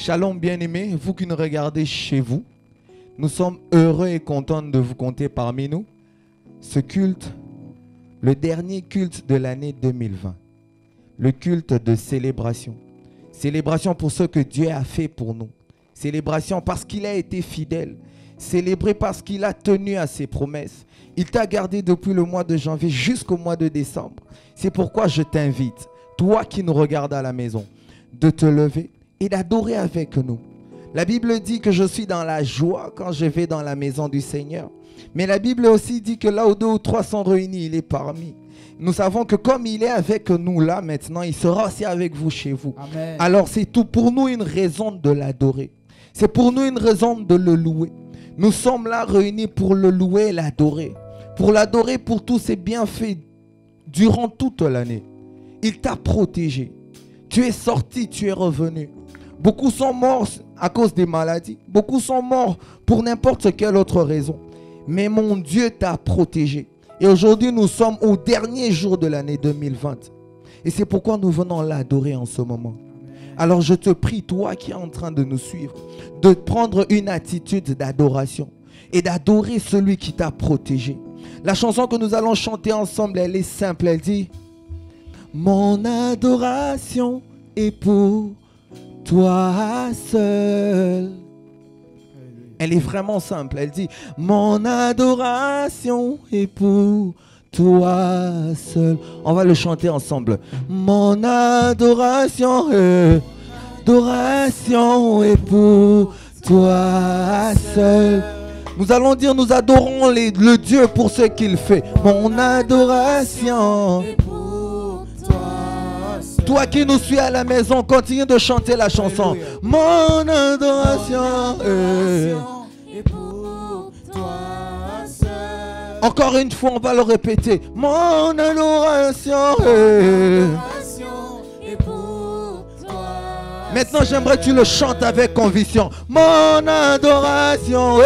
Shalom bien-aimés, vous qui nous regardez chez vous, nous sommes heureux et contents de vous compter parmi nous. Ce culte, le dernier culte de l'année 2020, le culte de célébration. Célébration pour ce que Dieu a fait pour nous. Célébration parce qu'il a été fidèle. Célébrer parce qu'il a tenu à ses promesses. Il t'a gardé depuis le mois de janvier jusqu'au mois de décembre. C'est pourquoi je t'invite, toi qui nous regardes à la maison, de te lever et d'adorer avec nous. La Bible dit que je suis dans la joie quand je vais dans la maison du Seigneur. Mais la Bible aussi dit que là où deux ou trois sont réunis, il est parmi. Nous savons que comme il est avec nous là maintenant, il sera aussi avec vous chez vous. Amen. Alors c'est tout pour nous une raison de l'adorer. C'est pour nous une raison de le louer. Nous sommes là réunis pour le louer et l'adorer. Pour l'adorer pour tous ses bienfaits durant toute l'année. Il t'a protégé. Tu es sorti, tu es revenu. Beaucoup sont morts à cause des maladies. Beaucoup sont morts pour n'importe quelle autre raison. Mais mon Dieu t'a protégé. Et aujourd'hui, nous sommes au dernier jour de l'année 2020. Et c'est pourquoi nous venons l'adorer en ce moment. Alors je te prie, toi qui es en train de nous suivre, de prendre une attitude d'adoration et d'adorer celui qui t'a protégé. La chanson que nous allons chanter ensemble, elle est simple. Elle dit « Mon adoration est pour toi seul ». Elle est vraiment simple. Elle dit « Mon adoration est pour toi seul ». On va le chanter ensemble. « Mon adoration est pour toi seul ». Nous allons dire « Nous adorons le Dieu pour ce qu'il fait ». Mon adoration est pour toi seul. Toi qui nous suis à la maison, continue de chanter la chanson. « Mon adoration est pour toi seul. » Encore une fois, on va le répéter. « Mon adoration est pour toi seul. » Maintenant, j'aimerais que tu le chantes avec conviction. « Mon adoration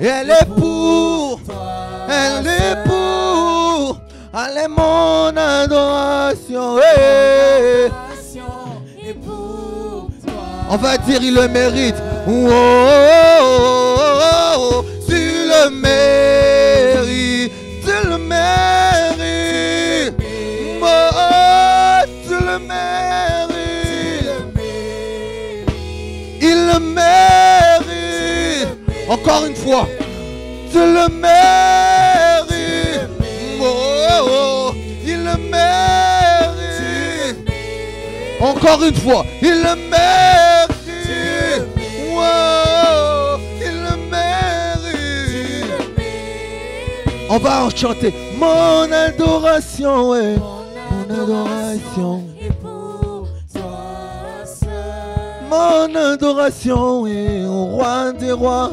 elle est pour toi, elle est pour. » Allez, mon adoration, est pour toi. On va dire, il le mérite. Oh, oh, oh, oh, oh, tu le mérites, tu le mérites. Oh, oh, tu le mérites. Il le mérite. Encore une fois, tu le mérites. Encore une fois, il le mérite. Wow, il le mérite. On va en chanter. Mon adoration, ouais. Mon adoration est pour toi seul. Mon adoration est au roi des rois.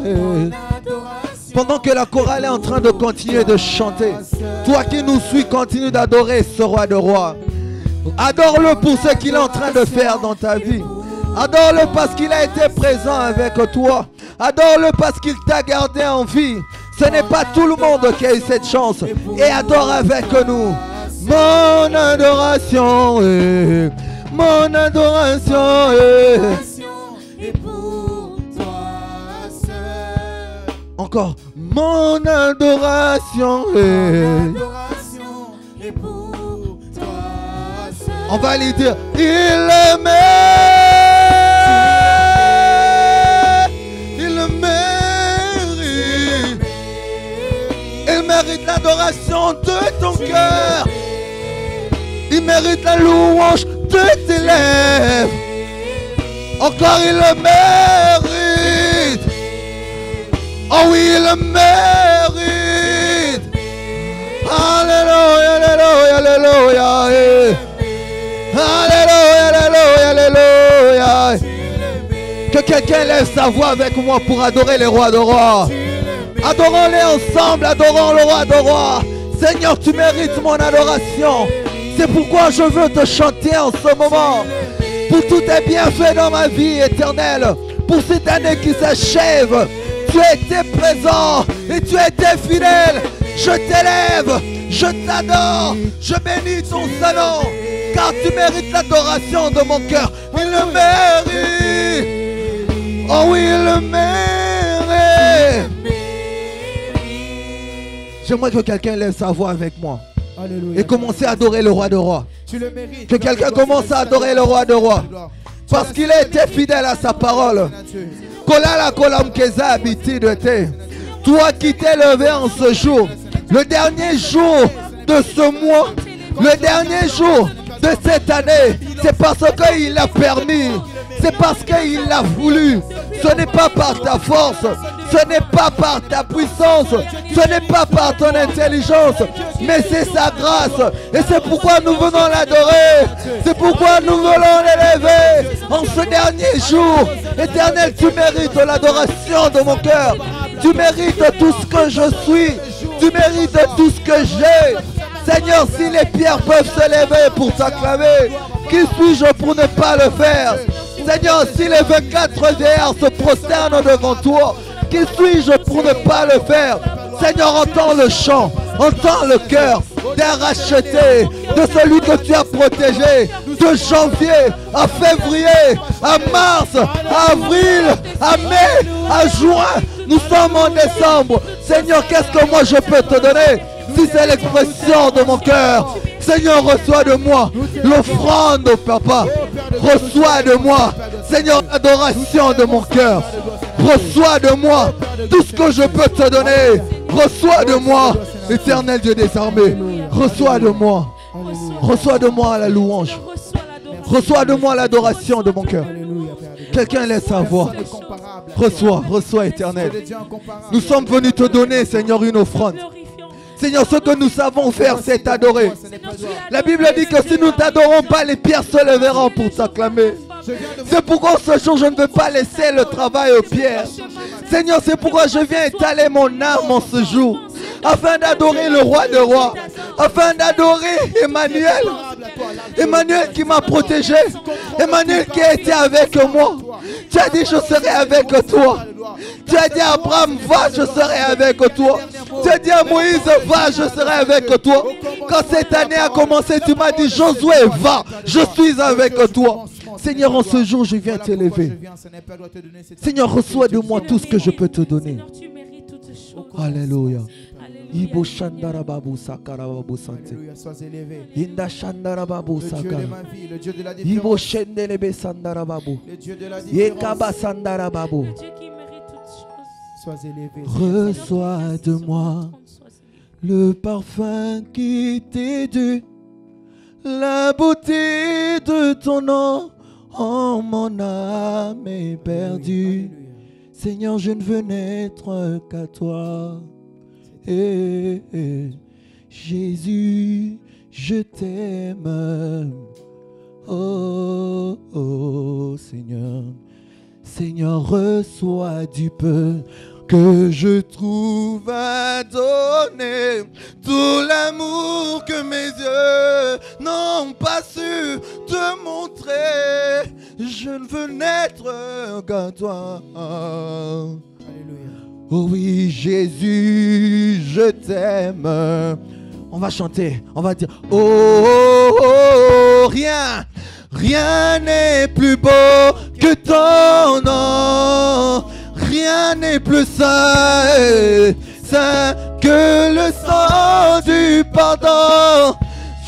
Pendant que la chorale est en train de continuer de chanter, toi qui nous suis, continue d'adorer ce roi de rois. Adore-le pour ce qu'il est en train de faire dans ta vie. Adore-le parce qu'il a été présent avec toi. Adore-le parce qu'il t'a gardé en vie. Ce n'est pas tout le monde qui a eu cette chance. Et adore avec nous. Mon adoration est, mon adoration est pour toi seul. Encore. Mon adoration est pour. On va lui dire, il le mérite, il le mérite, il mérite l'adoration de ton cœur, il mérite la louange de tes lèvres, encore il le mérite, oh oui il le mérite, alléluia, alléluia, alléluia, alléluia. Alléluia, alléluia, alléluia. Que quelqu'un lève sa voix avec moi pour adorer les rois de rois. Adorons-les ensemble, adorons le roi de rois. Seigneur, tu mérites mon adoration. C'est pourquoi je veux te chanter en ce moment. Pour tous tes bienfaits dans ma vie éternelle. Pour cette année qui s'achève. Tu as été présent et tu as été fidèle. Je t'élève, je t'adore, je bénis ton salon. car tu mérites l'adoration de mon cœur. Il le mérite. Oh oui, il le mérite. J'aimerais que quelqu'un lève sa voix avec moi. Alléluia. Et commencer à adorer le roi de rois. Tu le mérites. Que quelqu'un commence à adorer le roi de rois. Parce qu'il a été fidèle à sa parole. Kolala Kolamkeza habiti de thé. Toi qui t'es levé en ce jour, le dernier jour de ce mois, le dernier jour de cette année, c'est parce qu'il l'a permis, c'est parce qu'il l'a voulu. Ce n'est pas par ta force, ce n'est pas par ta puissance, ce n'est pas par ton intelligence, mais c'est sa grâce. Et c'est pourquoi nous venons l'adorer, c'est pourquoi nous voulons l'élever en ce dernier jour. Éternel, tu mérites l'adoration de mon cœur, tu mérites tout ce que je suis, tu mérites tout ce que j'ai. Seigneur, si les pierres peuvent se lever pour t'acclamer, qui suis-je pour ne pas le faire? Seigneur, si les 24 vieillards se prosternent devant toi, qui suis-je pour ne pas le faire? Seigneur, entends le chant, entends le cœur d'un racheté, de celui que tu as protégé, de janvier à février, à mars, à avril, à mai, à juin. Nous sommes en décembre. Seigneur, qu'est-ce que moi je peux te donner? Si c'est l'expression de mon cœur, Seigneur, reçois de moi l'offrande, Papa. Reçois de moi, Seigneur, l'adoration de mon cœur. Reçois de moi tout ce que je peux te donner. Reçois de moi, éternel Dieu des armées. Reçois de moi. Reçois de moi la louange. Reçois de moi l'adoration de mon cœur. Quelqu'un laisse sa voix. Reçois, reçois, éternel. Nous sommes venus te donner, Seigneur, une offrande. Seigneur, ce que nous savons faire, c'est t'adorer. La Bible dit que si nous ne t'adorons pas, les pierres se leveront pour t'acclamer. C'est pourquoi ce jour, je ne veux pas laisser le travail aux pierres. Seigneur, c'est pourquoi je viens étaler mon âme en ce jour, afin d'adorer le roi des rois, afin d'adorer Emmanuel. Emmanuel qui m'a protégé, Emmanuel qui a été avec moi. Tu as dit je serai avec toi. Tu as dit à Abraham va je serai avec toi. Tu as dit à Moïse va je serai avec toi. Quand cette année a commencé tu m'as dit Josué va je suis avec toi. Seigneur en ce jour je viens t'élever. Seigneur reçois de moi tout ce que je peux te donner. Alléluia. Ibo Shandara Babu Sakara Babu Sante. Inda Shandara Babu Sakara. Ibo Shendelebe Sandara Babu. Yekaba Sandara Babu. Reçois de moi le parfum qui t'est dû, la beauté de ton nom. Oh mon âme est perdue. Seigneur, je ne veux n'être qu'à toi. Hey, hey. Jésus, je t'aime. Oh, oh, Seigneur. Seigneur, reçois du peu que je trouve à donner, tout l'amour que mes yeux n'ont pas su te montrer. Je ne veux n'être qu'à toi. Alléluia. Oh oui, Jésus, je t'aime. On va chanter, on va dire oh, oh, oh, rien, rien n'est plus beau que ton nom. Rien n'est plus saint, saint que le sang du pardon.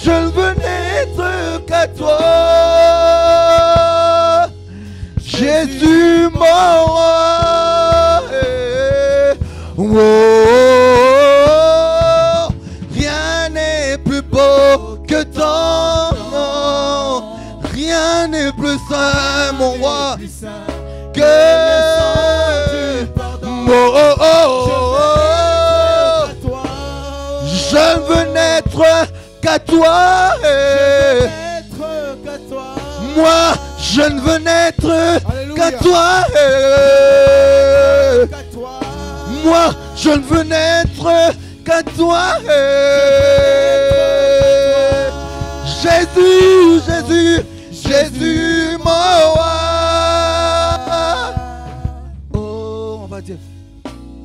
Je ne veux n'être qu'à toi, Jésus mon roi. Oh, oh, oh, rien n'est plus beau que ton nom. Rien n'est plus saint, mon roi, que oh, oh, oh, oh. Je veux n'être qu'à toi. Moi, je ne veux n'être qu'à toi. Moi, je ne veux n'être qu'à toi. Jésus, Jésus, Jésus, mon roi. Oh, on va dire,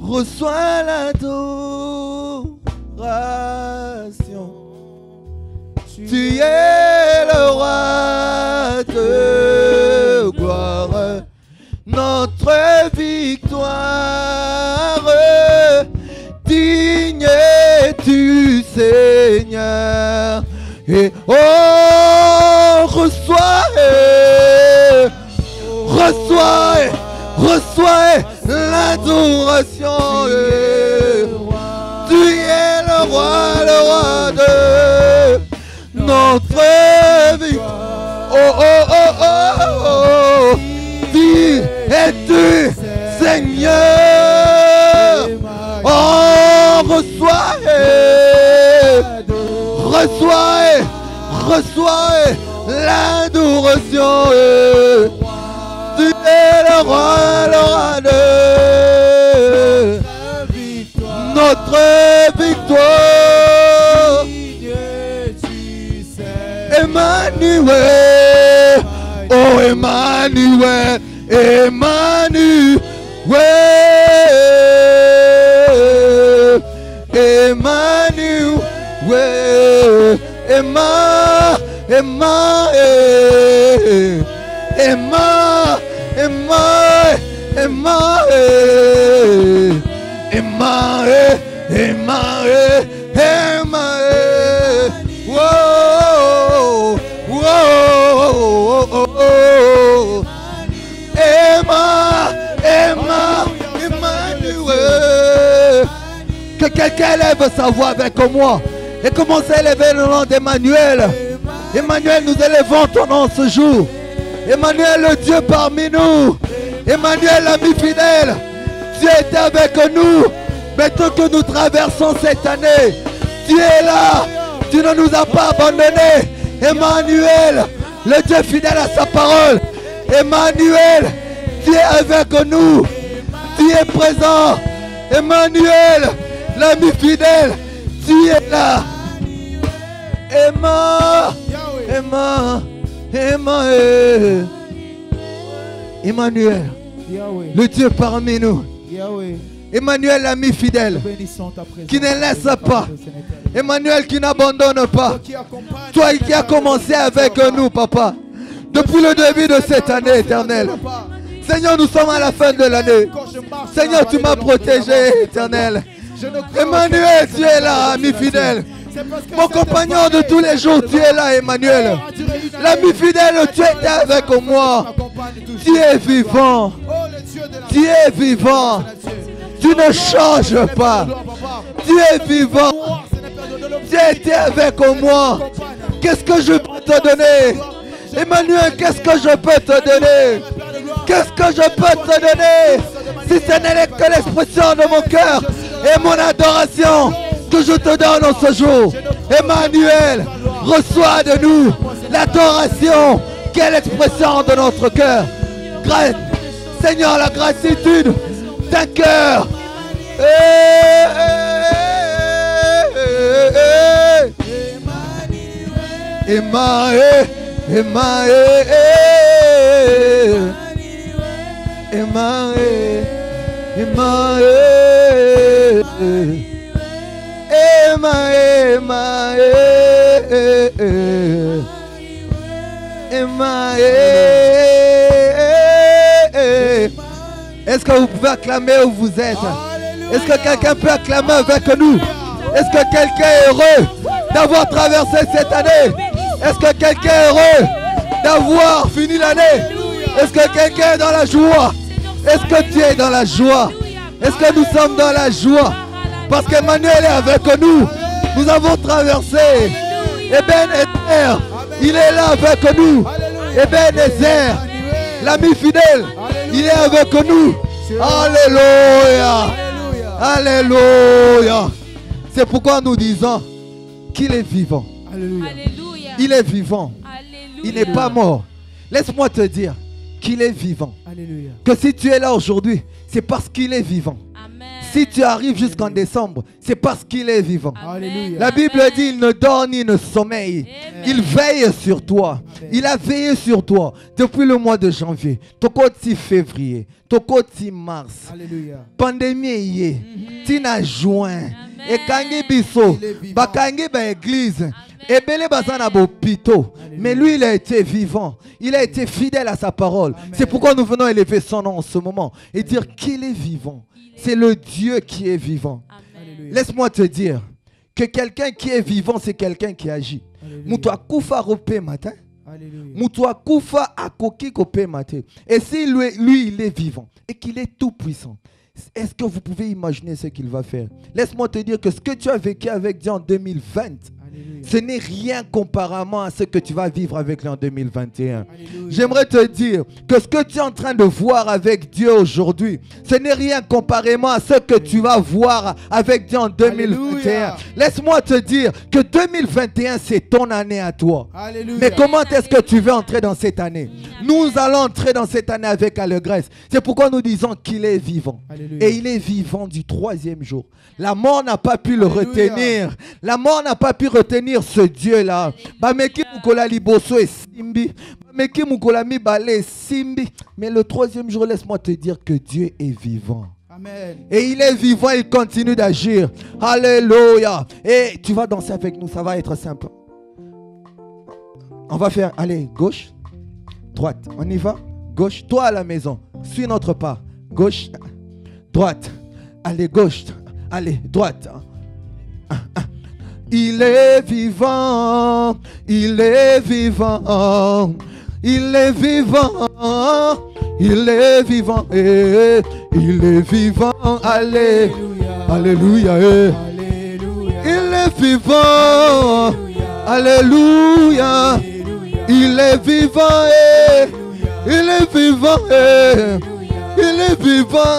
reçois l'adoration. Tu es le roi. victoire, digne es-tu Seigneur, et oh reçois l'adoration, tu es le roi de notre vie. Oh, digne es-tu Seigneur, oh reçois l'adoration, tu es le roi de notre victoire. Emmanuel, oh Emmanuel, Quelqu'un élève sa voix avec moi et commence à élever le nom d'Emmanuel. Emmanuel, nous élevons ton nom ce jour. Emmanuel, le Dieu parmi nous. Emmanuel, l'ami fidèle. Dieu est avec nous. Maintenant que nous traversons cette année, tu es là. Tu ne nous as pas abandonnés. Emmanuel, le Dieu fidèle à sa parole. Emmanuel, tu es avec nous. Tu es présent. Emmanuel, l'ami fidèle, tu es là. Emmanuel, le Dieu parmi nous. Emmanuel, l'ami fidèle, qui ne laisse pas. Emmanuel, qui n'abandonne pas. Toi qui as commencé avec nous, Papa, depuis le début de cette année éternelle. Seigneur, nous sommes à la fin de l'année. Seigneur, tu m'as protégé, éternel. Emmanuel, tu es là, ami fidèle. Mon compagnon de tous les jours, tu es là, Emmanuel. L'ami fidèle, tu étais avec moi. Tu es vivant. Tu es vivant. Tu ne changes pas. Tu es vivant. Tu étais avec moi. Qu'est-ce que je peux te donner? Emmanuel, qu'est-ce que je peux te donner? Qu'est-ce que je peux te donner? Si ce n'est que l'expression de mon cœur et mon adoration que je te donne en ce jour. Emmanuel, reçois de nous l'adoration qui est l'expression de notre cœur. Seigneur, la gratitude d'un cœur. Est-ce que vous pouvez acclamer où vous êtes? Est-ce que quelqu'un peut acclamer avec nous? Est-ce que quelqu'un est heureux d'avoir traversé cette année? Est-ce que quelqu'un est heureux d'avoir fini l'année? Est-ce que quelqu'un est dans la joie? Est-ce que tu es dans la joie? Est-ce que nous sommes dans la joie? Parce qu'Emmanuel est avec nous. Nous avons traversé Ebenezer. Il est là avec nous. Ebenezer, l'ami fidèle, il est avec nous. Alléluia. Alléluia. C'est pourquoi nous disons qu'il est vivant. Il est vivant. Il n'est pas mort. Laisse-moi te dire qu'il est vivant. Alléluia. Que si tu es là aujourd'hui, c'est parce qu'il est vivant. Amen. Si tu arrives jusqu'en décembre, c'est parce qu'il est vivant. Alléluia. La Bible dit, il ne dort ni ne sommeille. Amen. Il veille sur toi. Amen. Il a veillé sur toi depuis le mois de janvier. Toko ti février, toko ti mars. Alléluia. Pandémie yé. Tina juin. Et kangi biso. Bakangi ba église. Mais lui, il a été vivant. Il a été fidèle à sa parole. C'est pourquoi nous venons élever son nom en ce moment et dire qu'il est vivant. C'est le Dieu qui est vivant. Laisse-moi te dire que quelqu'un qui est vivant, c'est quelqu'un qui agit. Et si lui, il est vivant et qu'il est tout puissant, est-ce que vous pouvez imaginer ce qu'il va faire? Laisse-moi te dire que ce que tu as vécu avec Dieu en 2020, Alléluia, ce n'est rien comparément à ce que tu vas vivre avec lui en 2021. J'aimerais te dire que ce que tu es en train de voir avec Dieu aujourd'hui, ce n'est rien comparément à ce que tu vas voir avec Dieu en 2021. Laisse-moi te dire que 2021, c'est ton année à toi. Alléluia. Mais comment est-ce que tu veux entrer dans cette année? Nous allons entrer dans cette année avec allégresse. C'est pourquoi nous disons qu'il est vivant. Alléluia. Et il est vivant du troisième jour. La mort n'a pas pu le retenir. La mort n'a pas pu retenir ce Dieu-là. Mais le troisième jour, laisse-moi te dire que Dieu est vivant. Amen. Et il est vivant, il continue d'agir. Alléluia. Et tu vas danser avec nous, ça va être simple. On va faire, allez, gauche, droite. On y va, gauche. Toi à la maison, suis notre pas. Gauche, droite. Allez, gauche. Allez, droite. Il est vivant, il est vivant, il est vivant, il est vivant, il est vivant, allez, alléluia, il est vivant, alléluia, il est vivant, il est vivant, il est vivant,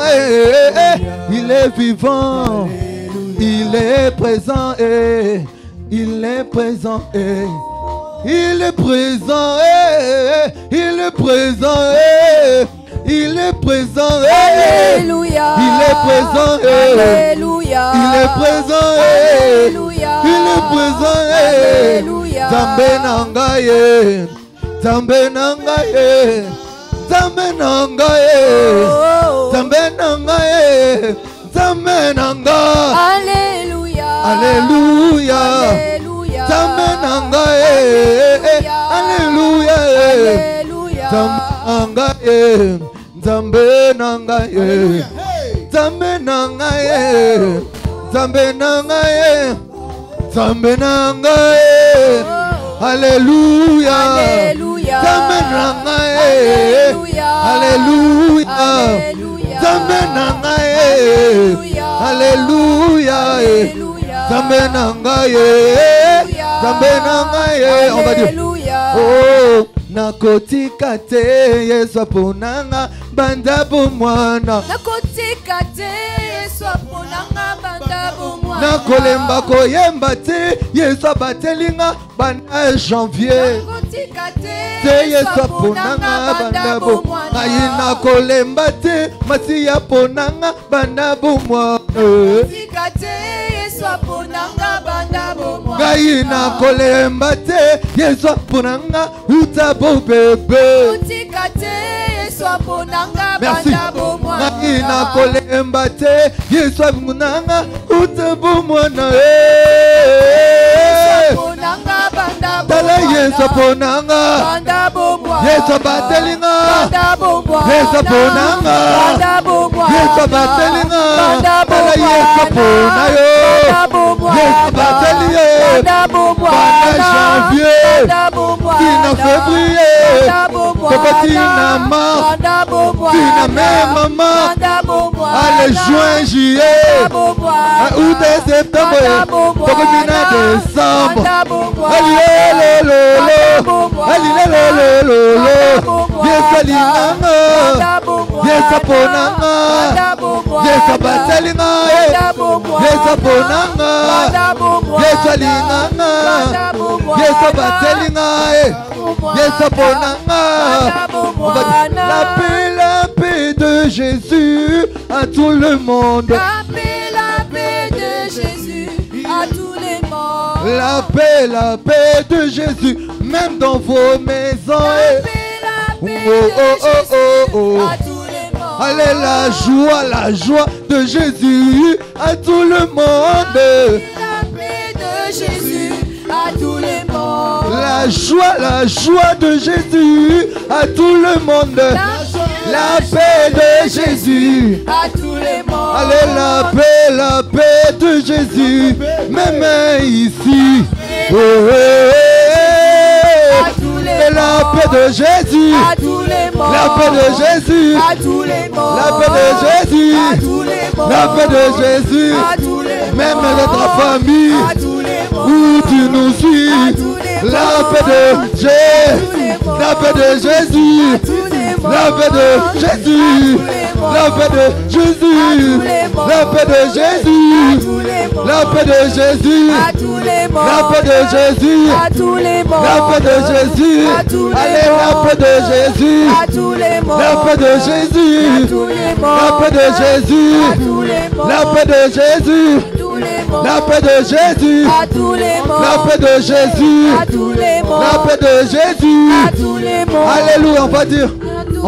il est vivant. Il est présent, il est présent, il est présent, il est présent, il est présent, alléluia, il est présent, alléluia, il est présent, alléluia, il est présent, alléluia, Tambenangaye, Tambenangaye, Tambenangaye, Tambenangaye. Alléluia, alléluia, alléluia, alléluia, alléluia, alléluia, on va dire oh nakotika te Yesu ponanga banda bomwana nakotika te Yesu ponanga banda bomwana nakolemba koyemba te Yesu batelinga banda janvier nakotika te Yesu ponanga banda bomwana ayina kolemba te masiya ponanga banda bomwana nakotika te Gaïna kolembate, Yesu ponanga utabo bébé. Utikate, Yesu ponanga banda bomwa. Gaïna kolembate, Yesu ponanga utabo mwana. Yesu ponanga banda bomwa. Yesu ponanga banda bomwa. Yesu batelinga banda bomwa. Yesu ponanga banda bomwa. Yesu batelinga banda bomwa. Yesu ponayo. Yesu batelier, banda janvier, tina février, tina mars, tina mai, maman, allez juin, juillet, août et septembre, tina décembre, allez lolo, allez lolo, Yesu linanga, Yesu ponanga, Yesu batelinga, Yesu ponanga. Yesu alinganga, Yesu batelinga, Yesu ponanga. La paix de Jésus à tout le monde. La paix de Jésus à tous les morts. La paix de Jésus même dans vos maisons. La paix de Jésus à tous les morts. Allez, la joie de Jésus à tout le monde. La paix de Jésus à tous les la joie de Jésus à tout le monde. La paix de Jésus à tous les mondes. Allez, la paix de Jésus, même ici. Oh, oh, oh. Et la paix de Jésus à tous les mondes. La paix de Jésus à tous les mondes. La paix de Jésus à tous les mondes. La paix de Jésus à tous les mondes. Même notre famille à tous les mondes. Où tu nous suis. La paix de Jésus, la paix de Jésus. La paix de Jésus, la paix de Jésus, la paix de Jésus, la paix de Jésus, la paix de Jésus, la paix de Jésus, allez la paix de Jésus, la paix de Jésus, la paix de Jésus, la paix de Jésus. La paix de Jésus, à tous les mondes. La paix de Jésus, à tous les mondes. La paix de Jésus, à tous les mondes. Alléluia, on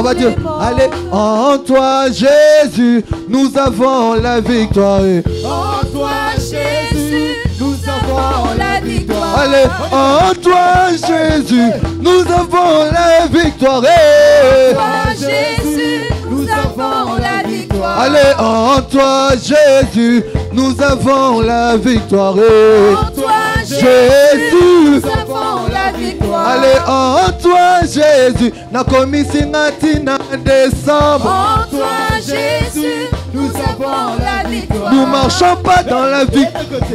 va dire, allez, en toi Jésus, nous avons la victoire. En toi Jésus, nous avons la victoire. Allez, en toi Jésus, nous avons la victoire. En toi Jésus, nous avons la victoire. Allez, en toi Jésus, nous avons la victoire. En toi Jésus, nous avons la victoire. Allez, en toi Jésus, Nakomi Sinatina décembre. En toi Jésus, nous avons la victoire. Nous marchons pas dans la vie,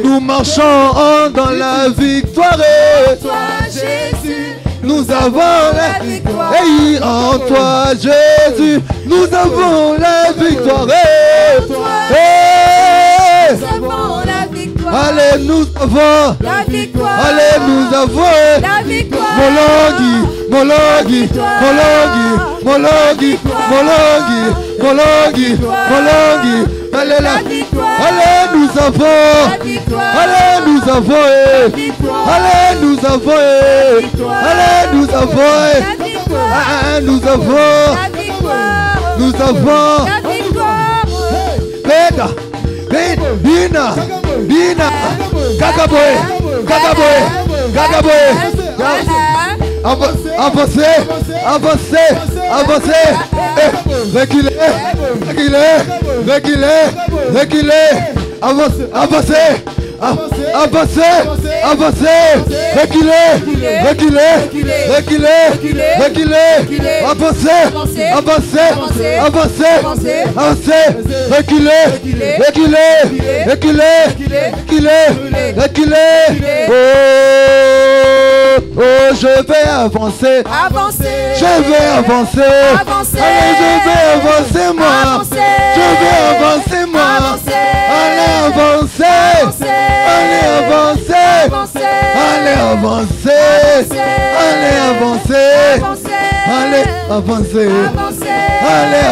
nous marchons dans la victoire. En toi Jésus, nous avons la victoire. Et en toi Jésus, nous avons la victoire. Nous avons la victoire. Allez, nous avons la victoire. Allez, nous avons la victoire. Mologi, Mologi, Mologi, Mologi, Mologi, Mologi. Allez, nous avons, allez, nous avons, allez, nous avons, allez, nous avons, nous avons, nous avons. Péda, Bina, Bina, Gagaboé, Gagaboé, Gagaboé. Avancez, avancez, avancez. Reculez, reculez, reculez, reculez. Avancez, avancez, avancez, avancez. Reculez, reculez, reculez, reculez. Avancez, avancez, avancez, avancez. Reculez, reculez, reculez, reculez, reculez. Oh, je vais avancer, avancer, je vais avancer, avancer, allez, je vais avancer moi, avancer, je vais avancer moi, avancer, allez avancer, avancer, allez avancer, avancer, allez avancer, allez avancer, allez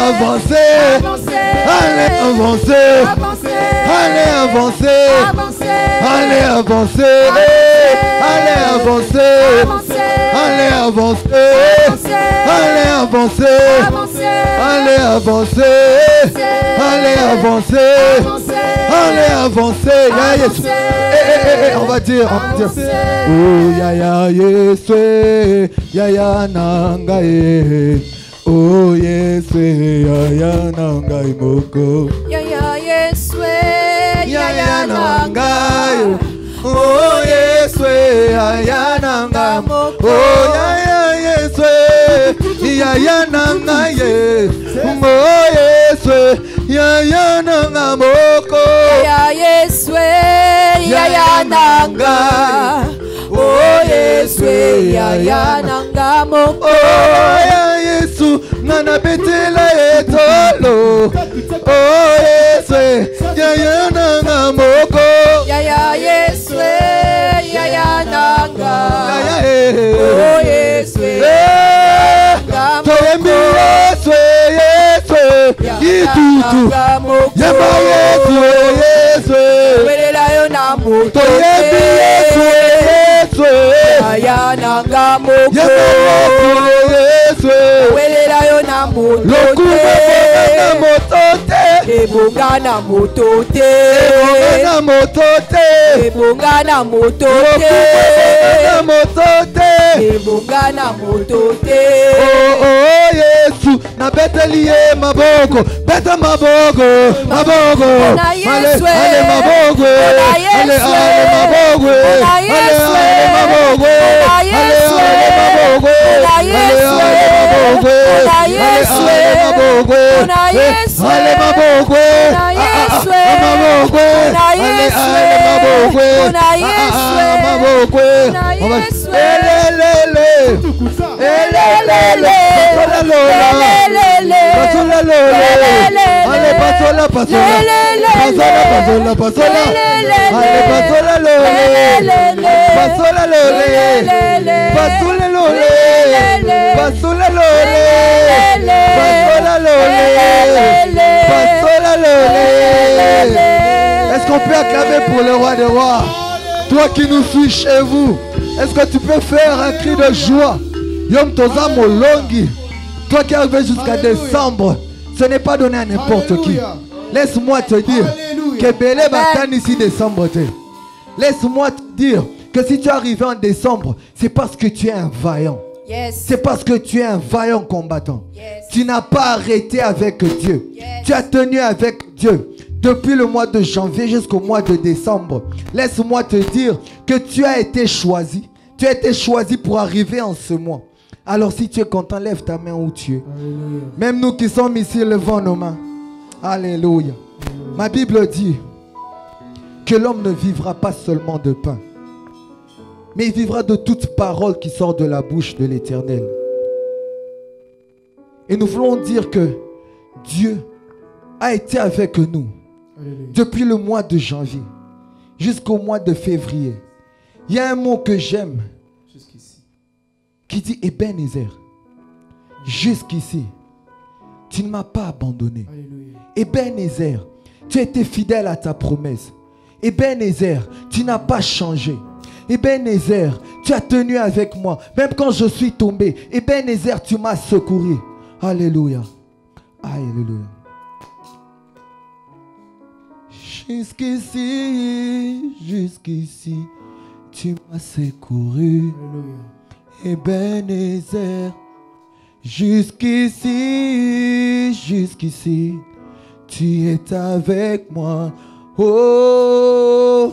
avancer, allez avancer, allez avancer, allez avancer, allez avancer. Allez avancer, allez avancer, allez avancer, allez avancer, allez avancer, allez avancer. On va dire, on va dire. Oh yaya Yesu, yaya nangae. Oh Yesu, yaya nangae moko. Yaya Yesu, yaya nangae. Oh Yesu, yaya nanga moko. Oh yaya Yesu, yaya nanga ye. Oh Yesu, yaya nanga moko. Yaya Yesu, yaya nanga. Oh Yesu, yaya nanga moko. Oh yaya Yesu, nana betela etolo. Oh Yesu, yaya nanga moko. Yaya Yesu. Yaya nanga, oh Yesu, nanga moko, Yesu, Yama Yesu, Ebonga na motote, Ebongana motote. Oh oh Yesu na beteliye maboko, beta maboko, maboko. Ale maboko, ale maboko, ale maboko, ale maboko, Est-ce qu'on peut acclamer pour le roi des rois? Toi qui nous suis chez vous, est-ce que tu peux faire un cri de joie? Yom Toza Molongi, toi qui es arrivé jusqu'à décembre, ce n'est pas donné à n'importe qui. Laisse-moi te dire que Bélé Batan ici décembre. Laisse-moi te dire que si tu es arrivé en décembre, c'est parce que tu es un vaillant. Yes. C'est parce que tu es un vaillant combattant. Yes. Tu n'as pas arrêté avec Dieu. Yes. Tu as tenu avec Dieu. Depuis le mois de janvier jusqu'au mois de décembre, laisse-moi te dire que tu as été choisi. Tu as été choisi pour arriver en ce mois. Alors si tu es content, lève ta main où tu es. Alléluia. Même nous qui sommes ici, levons nos mains. Alléluia. Alléluia. Ma Bible dit que l'homme ne vivra pas seulement de pain, mais il vivra de toute parole qui sort de la bouche de l'Éternel. Et nous voulons dire que Dieu a été avec nous. Alléluia. Depuis le mois de janvier jusqu'au mois de février. Il y a un mot que j'aime qui dit Ebenezer. Jusqu'ici, tu ne m'as pas abandonné. Ebenezer, tu as été fidèle à ta promesse. Ebenezer, tu n'as pas changé. Ebenezer, tu as tenu avec moi. Même quand je suis tombé, Ebenezer, tu m'as secouru. Alléluia. Alléluia. Jusqu'ici, jusqu'ici, tu m'as secouru. Ebenezer, jusqu'ici, jusqu'ici, tu es avec moi. Oh,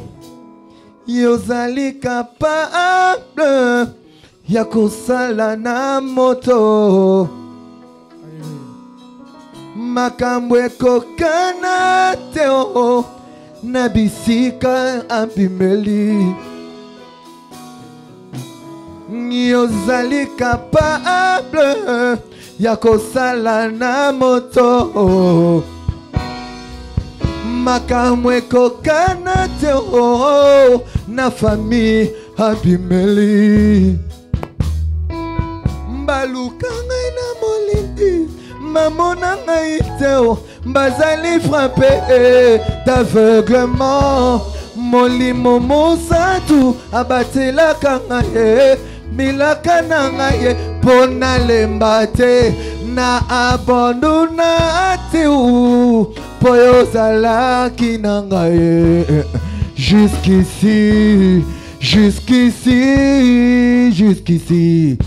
Yozali capable, Yakosalana moto, Makambwe kokana teo, Nabisika abimeli. Yozali capable, Yakosalana moto, Makamwe kokana teo, na famille abimeli. Mbaluka ngai na molindi, mamona ngai teo, bazali frappé d'aveuglement. Molimo mosatu abatelaka ngai, milaka na ngai pona lembate, na abandona teo. Jusqu'ici, jusqu'ici, jusqu'ici,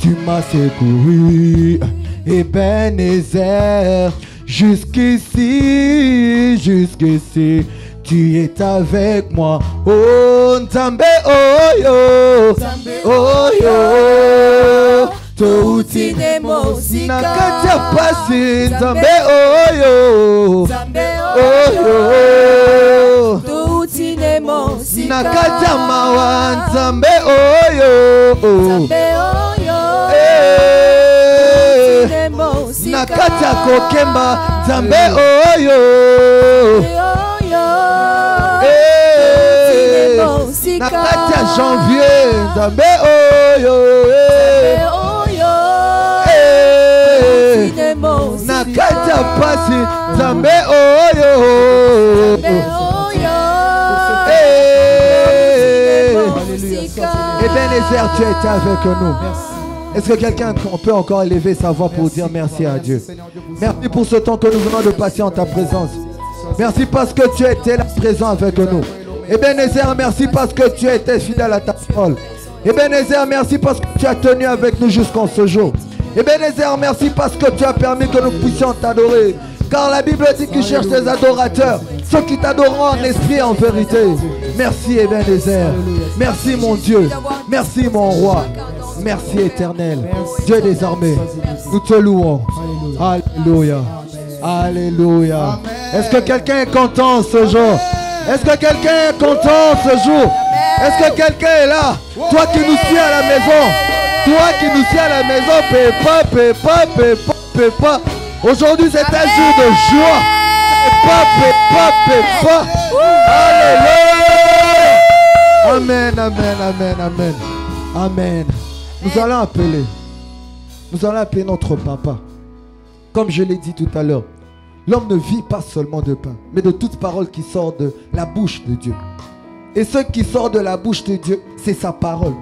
tu m'as secouru, Ebenezer. Jusqu'ici, jusqu'ici, tu es avec moi. Oh, Nzambe, oh yo, oh yo. Toutine mosika nakatia pasi Nzambe oyo, Nzambe oyo. Toutine mosika nakatia mawa Nzambe oyo, Nzambe oyo. Toutine mosika nakatia kokemba Nzambe oyo, Toutine mosika nakatia janvier Nzambe oyo. Nakatia pasi Nzambe oyo, Ebenezer, tu étais avec nous. Est-ce que quelqu'un peut encore élever sa voix pour dire merci à Dieu? Merci pour ce temps que nous venons de passer en ta présence. Merci parce que tu étais là présent avec nous. Ebenezer, merci parce que tu étais fidèle à ta parole. Ebenezer, merci parce que tu as tenu avec nous jusqu'en ce jour. Ebenezer, merci parce que tu as permis que nous puissions t'adorer. Car la Bible dit qu'il cherche des adorateurs, ceux qui t'adoreront en esprit et en vérité. Merci Ebenezer, merci mon Dieu, merci mon roi, merci éternel, Dieu des armées, nous te louons. Alléluia, alléluia. Est-ce que quelqu'un est content ce jour? Est-ce que quelqu'un est content ce jour? Est-ce que quelqu'un est là? Toi qui nous suis à la maison, toi qui nous suis à la maison, paie pas. Aujourd'hui, c'est un jour de joie. Alléluia. Amen, amen, amen, amen. Amen. Nous allons appeler notre papa. Comme je l'ai dit tout à l'heure, l'homme ne vit pas seulement de pain, mais de toute parole qui sort de la bouche de Dieu. Et ce qui sort de la bouche de Dieu, c'est sa parole.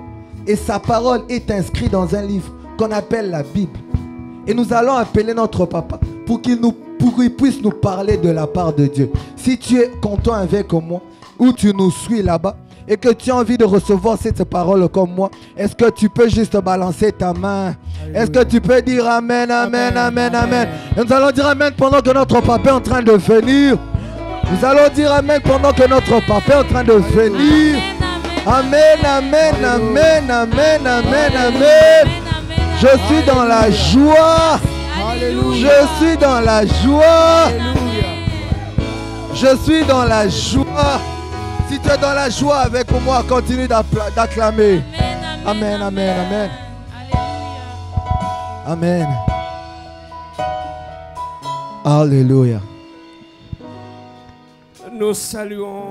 Et sa parole est inscrite dans un livre qu'on appelle la Bible. Et nous allons appeler notre papa pour qu'il puisse nous parler de la part de Dieu. Si tu es content avec moi, ou tu nous suis là-bas, et que tu as envie de recevoir cette parole comme moi, est-ce que tu peux juste balancer ta main? Est-ce que tu peux dire amen, amen, amen, amen? Et nous allons dire amen pendant que notre papa est en train de venir. Nous allons dire amen pendant que notre papa est en train de venir. Amen, amen, amen, amen, amen, amen. Je suis dans la joie. Je suis dans la joie. Je suis dans la joie. Si tu es dans la joie avec moi, continue d'acclamer. Amen, amen, amen. Amen. Alléluia. Nous saluons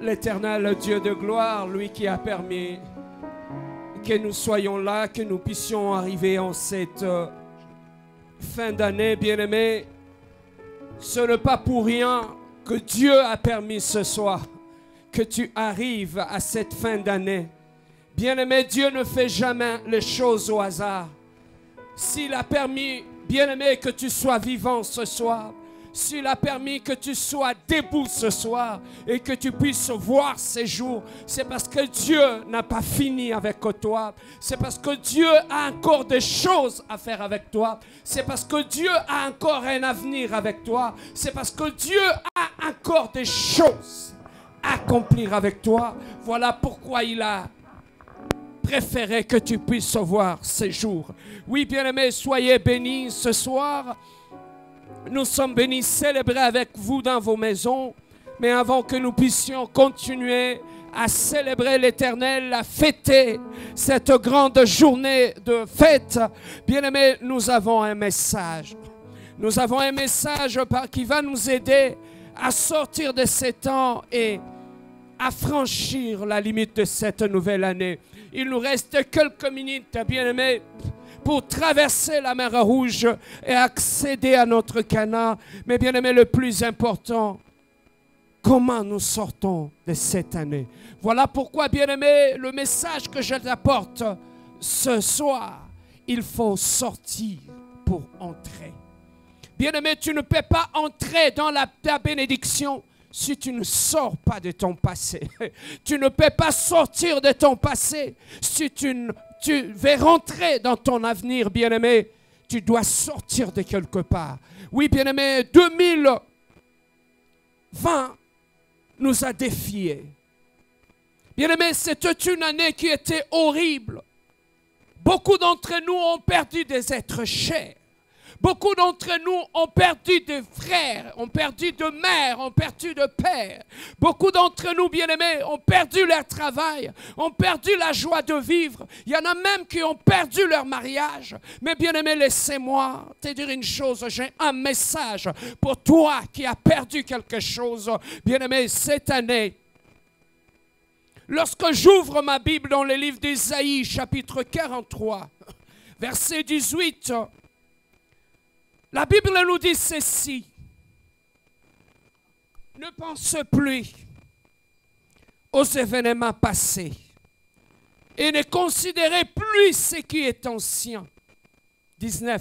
l'éternel Dieu de gloire, lui qui a permis que nous soyons là, que nous puissions arriver en cette fin d'année, bien-aimés. Ce n'est pas pour rien que Dieu a permis ce soir que tu arrives à cette fin d'année. Bien-aimés, Dieu ne fait jamais les choses au hasard. S'il a permis, bien-aimés, que tu sois vivant ce soir, s'il a permis que tu sois debout ce soir et que tu puisses voir ces jours, c'est parce que Dieu n'a pas fini avec toi. C'est parce que Dieu a encore des choses à faire avec toi. C'est parce que Dieu a encore un avenir avec toi. C'est parce que Dieu a encore des choses à accomplir avec toi. Voilà pourquoi il a préféré que tu puisses voir ces jours. Oui, bien-aimés, soyez bénis ce soir. Nous sommes bénis, célébrer avec vous dans vos maisons. Mais avant que nous puissions continuer à célébrer l'Éternel, à fêter cette grande journée de fête, bien-aimés, nous avons un message. Nous avons un message qui va nous aider à sortir de ces temps et à franchir la limite de cette nouvelle année. Il nous reste quelques minutes, bien-aimés, pour traverser la mer Rouge et accéder à notre Canaan. Mais bien aimé, le plus important, comment nous sortons de cette année. Voilà pourquoi, bien aimé, le message que je t'apporte ce soir, il faut sortir pour entrer. Bien aimé, tu ne peux pas entrer dans ta bénédiction si tu ne sors pas de ton passé. Tu ne peux pas sortir de ton passé si tu vas rentrer dans ton avenir, bien-aimé. Tu dois sortir de quelque part. Oui, bien-aimé, 2020 nous a défiés. Bien-aimé, c'était une année qui était horrible. Beaucoup d'entre nous ont perdu des êtres chers. Beaucoup d'entre nous ont perdu des frères, ont perdu de mères, ont perdu de pères. Beaucoup d'entre nous, bien-aimés, ont perdu leur travail, ont perdu la joie de vivre. Il y en a même qui ont perdu leur mariage. Mais bien-aimés, laissez-moi te dire une chose. J'ai un message pour toi qui as perdu quelque chose. Bien-aimés, cette année, lorsque j'ouvre ma Bible dans le livre d'Ésaïe, chapitre 43, verset 18, la Bible nous dit ceci: ne pense plus aux événements passés et ne considérez plus ce qui est ancien. 19.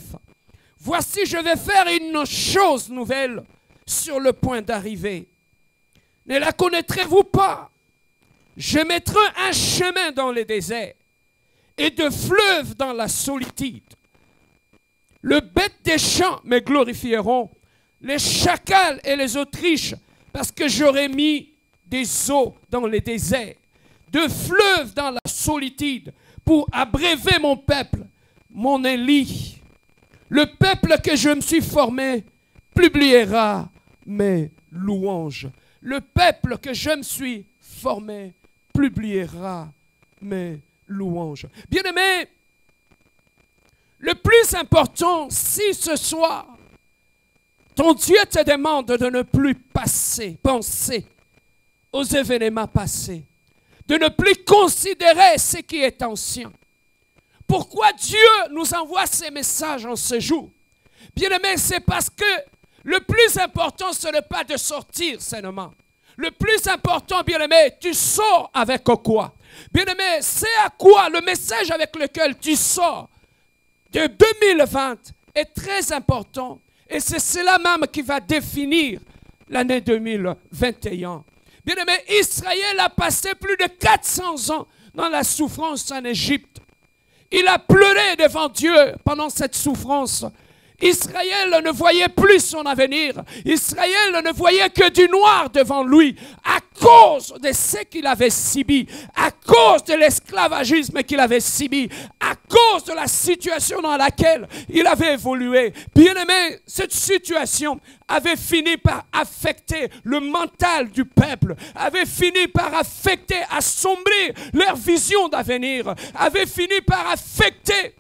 Voici, je vais faire une chose nouvelle sur le point d'arriver. Ne la connaîtrez-vous pas? Je mettrai un chemin dans le désert et de fleuves dans la solitude. Le bête des champs me glorifieront, les chacals et les autriches, parce que j'aurai mis des eaux dans le désert, de fleuves dans la solitude, pour abréver mon peuple, mon Élie. Le peuple que je me suis formé publiera mes louanges. Le peuple que je me suis formé publiera mes louanges. Bien-aimés, le plus important, si ce soir, ton Dieu te demande de ne plus penser aux événements passés, de ne plus considérer ce qui est ancien. Pourquoi Dieu nous envoie ces messages en ce jour? Bien-aimés, c'est parce que le plus important, ce n'est pas de sortir seulement. Le plus important, bien-aimé, tu sors avec quoi? Bien-aimé, c'est à quoi le message avec lequel tu sors de 2020 est très important. Et c'est cela même qui va définir l'année 2021. Bien-aimé, Israël a passé plus de 400 ans dans la souffrance en Égypte. Il a pleuré devant Dieu pendant cette souffrance. Israël ne voyait plus son avenir. Israël ne voyait que du noir devant lui à cause de ce qu'il avait subi, à cause de l'esclavagisme qu'il avait subi, à cause de la situation dans laquelle il avait évolué. Bien-aimé, cette situation avait fini par affecter le mental du peuple, avait fini par affecter, assombrir leur vision d'avenir, avait fini par affecter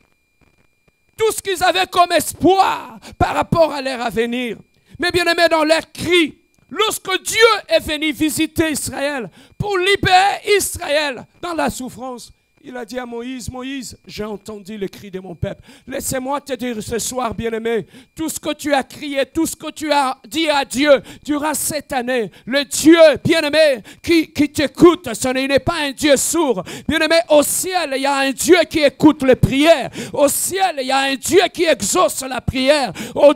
tout ce qu'ils avaient comme espoir par rapport à leur avenir. Mais bien aimé, dans leur cri, lorsque Dieu est venu visiter Israël, pour libérer Israël dans la souffrance, il a dit à Moïse, « Moïse, j'ai entendu le cri de mon peuple. Laissez-moi te dire ce soir, bien-aimé, tout ce que tu as crié, tout ce que tu as dit à Dieu durant cette année, le Dieu, bien-aimé, qui t'écoute, il n'est pas un Dieu sourd. Bien-aimé, au ciel, il y a un Dieu qui écoute les prières. Au ciel, il y a un Dieu qui exauce la prière. Au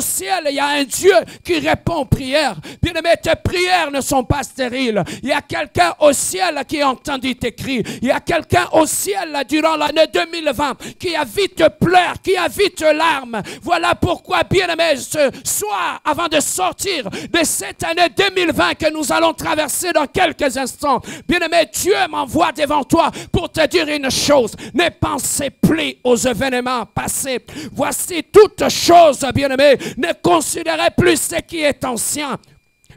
ciel, il y a un Dieu qui répond aux prières. Bien-aimé, tes prières ne sont pas stériles. Il y a quelqu'un au ciel qui a entendu tes cris. Il y a quelqu'un au ciel durant l'année 2020 qui a vu tes pleurs, qui a vu tes larmes. Voilà pourquoi, bien-aimés, ce soir, avant de sortir de cette année 2020 que nous allons traverser dans quelques instants, bien-aimés, Dieu m'envoie devant toi pour te dire une chose: ne pensez plus aux événements passés. Voici toutes choses, bien-aimés, ne considérez plus ce qui est ancien.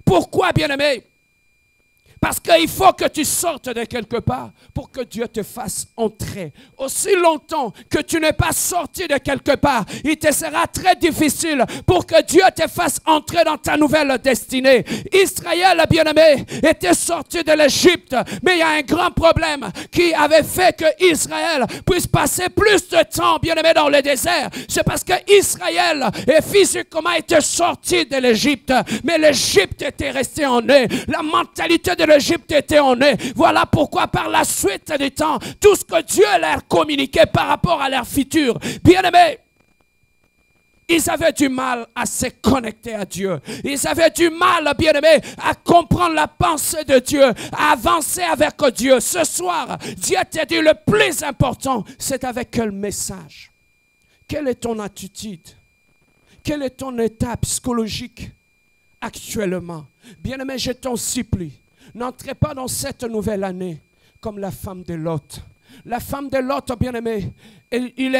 Pourquoi, bien-aimés? Parce qu'il faut que tu sortes de quelque part pour que Dieu te fasse entrer. Aussi longtemps que tu n'es pas sorti de quelque part, il te sera très difficile pour que Dieu te fasse entrer dans ta nouvelle destinée. Israël, bien-aimé, était sorti de l'Égypte, mais il y a un grand problème qui avait fait que Israël puisse passer plus de temps, bien-aimé, dans le désert. C'est parce que Israël et physiquement était sorti de l'Égypte, mais l'Égypte était restée en eux. La mentalité de l'Égypte était en eux. Voilà pourquoi par la suite du temps, tout ce que Dieu leur communiquait par rapport à leur futur, bien-aimés, ils avaient du mal à se connecter à Dieu. Ils avaient du mal, bien-aimés, à comprendre la pensée de Dieu, à avancer avec Dieu. Ce soir, Dieu t'a dit le plus important, c'est avec quel message? Quelle est ton attitude? Quel est ton état psychologique actuellement? Bien-aimés, je t'en supplie, n'entrez pas dans cette nouvelle année comme la femme de Lot. La femme de Lot, bien-aimée,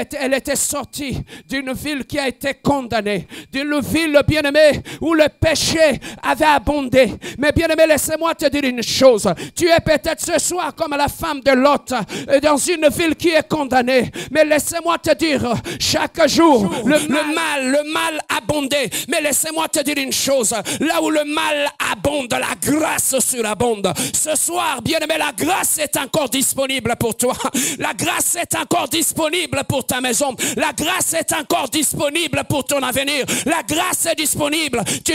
elle était sortie d'une ville qui a été condamnée, d'une ville, bien-aimée, où le péché avait abondé. Mais bien-aimée, laissez-moi te dire une chose. Tu es peut-être ce soir comme la femme de Lot, dans une ville qui est condamnée. Mais laissez-moi te dire, chaque jour, le mal abondait. Mais laissez-moi te dire une chose. Là où le mal abonde, la grâce surabonde. Ce soir, bien-aimée, la grâce est encore disponible pour toi. La grâce est encore disponible disponible pour ta maison. La grâce est encore disponible pour ton avenir. La grâce est disponible. Tu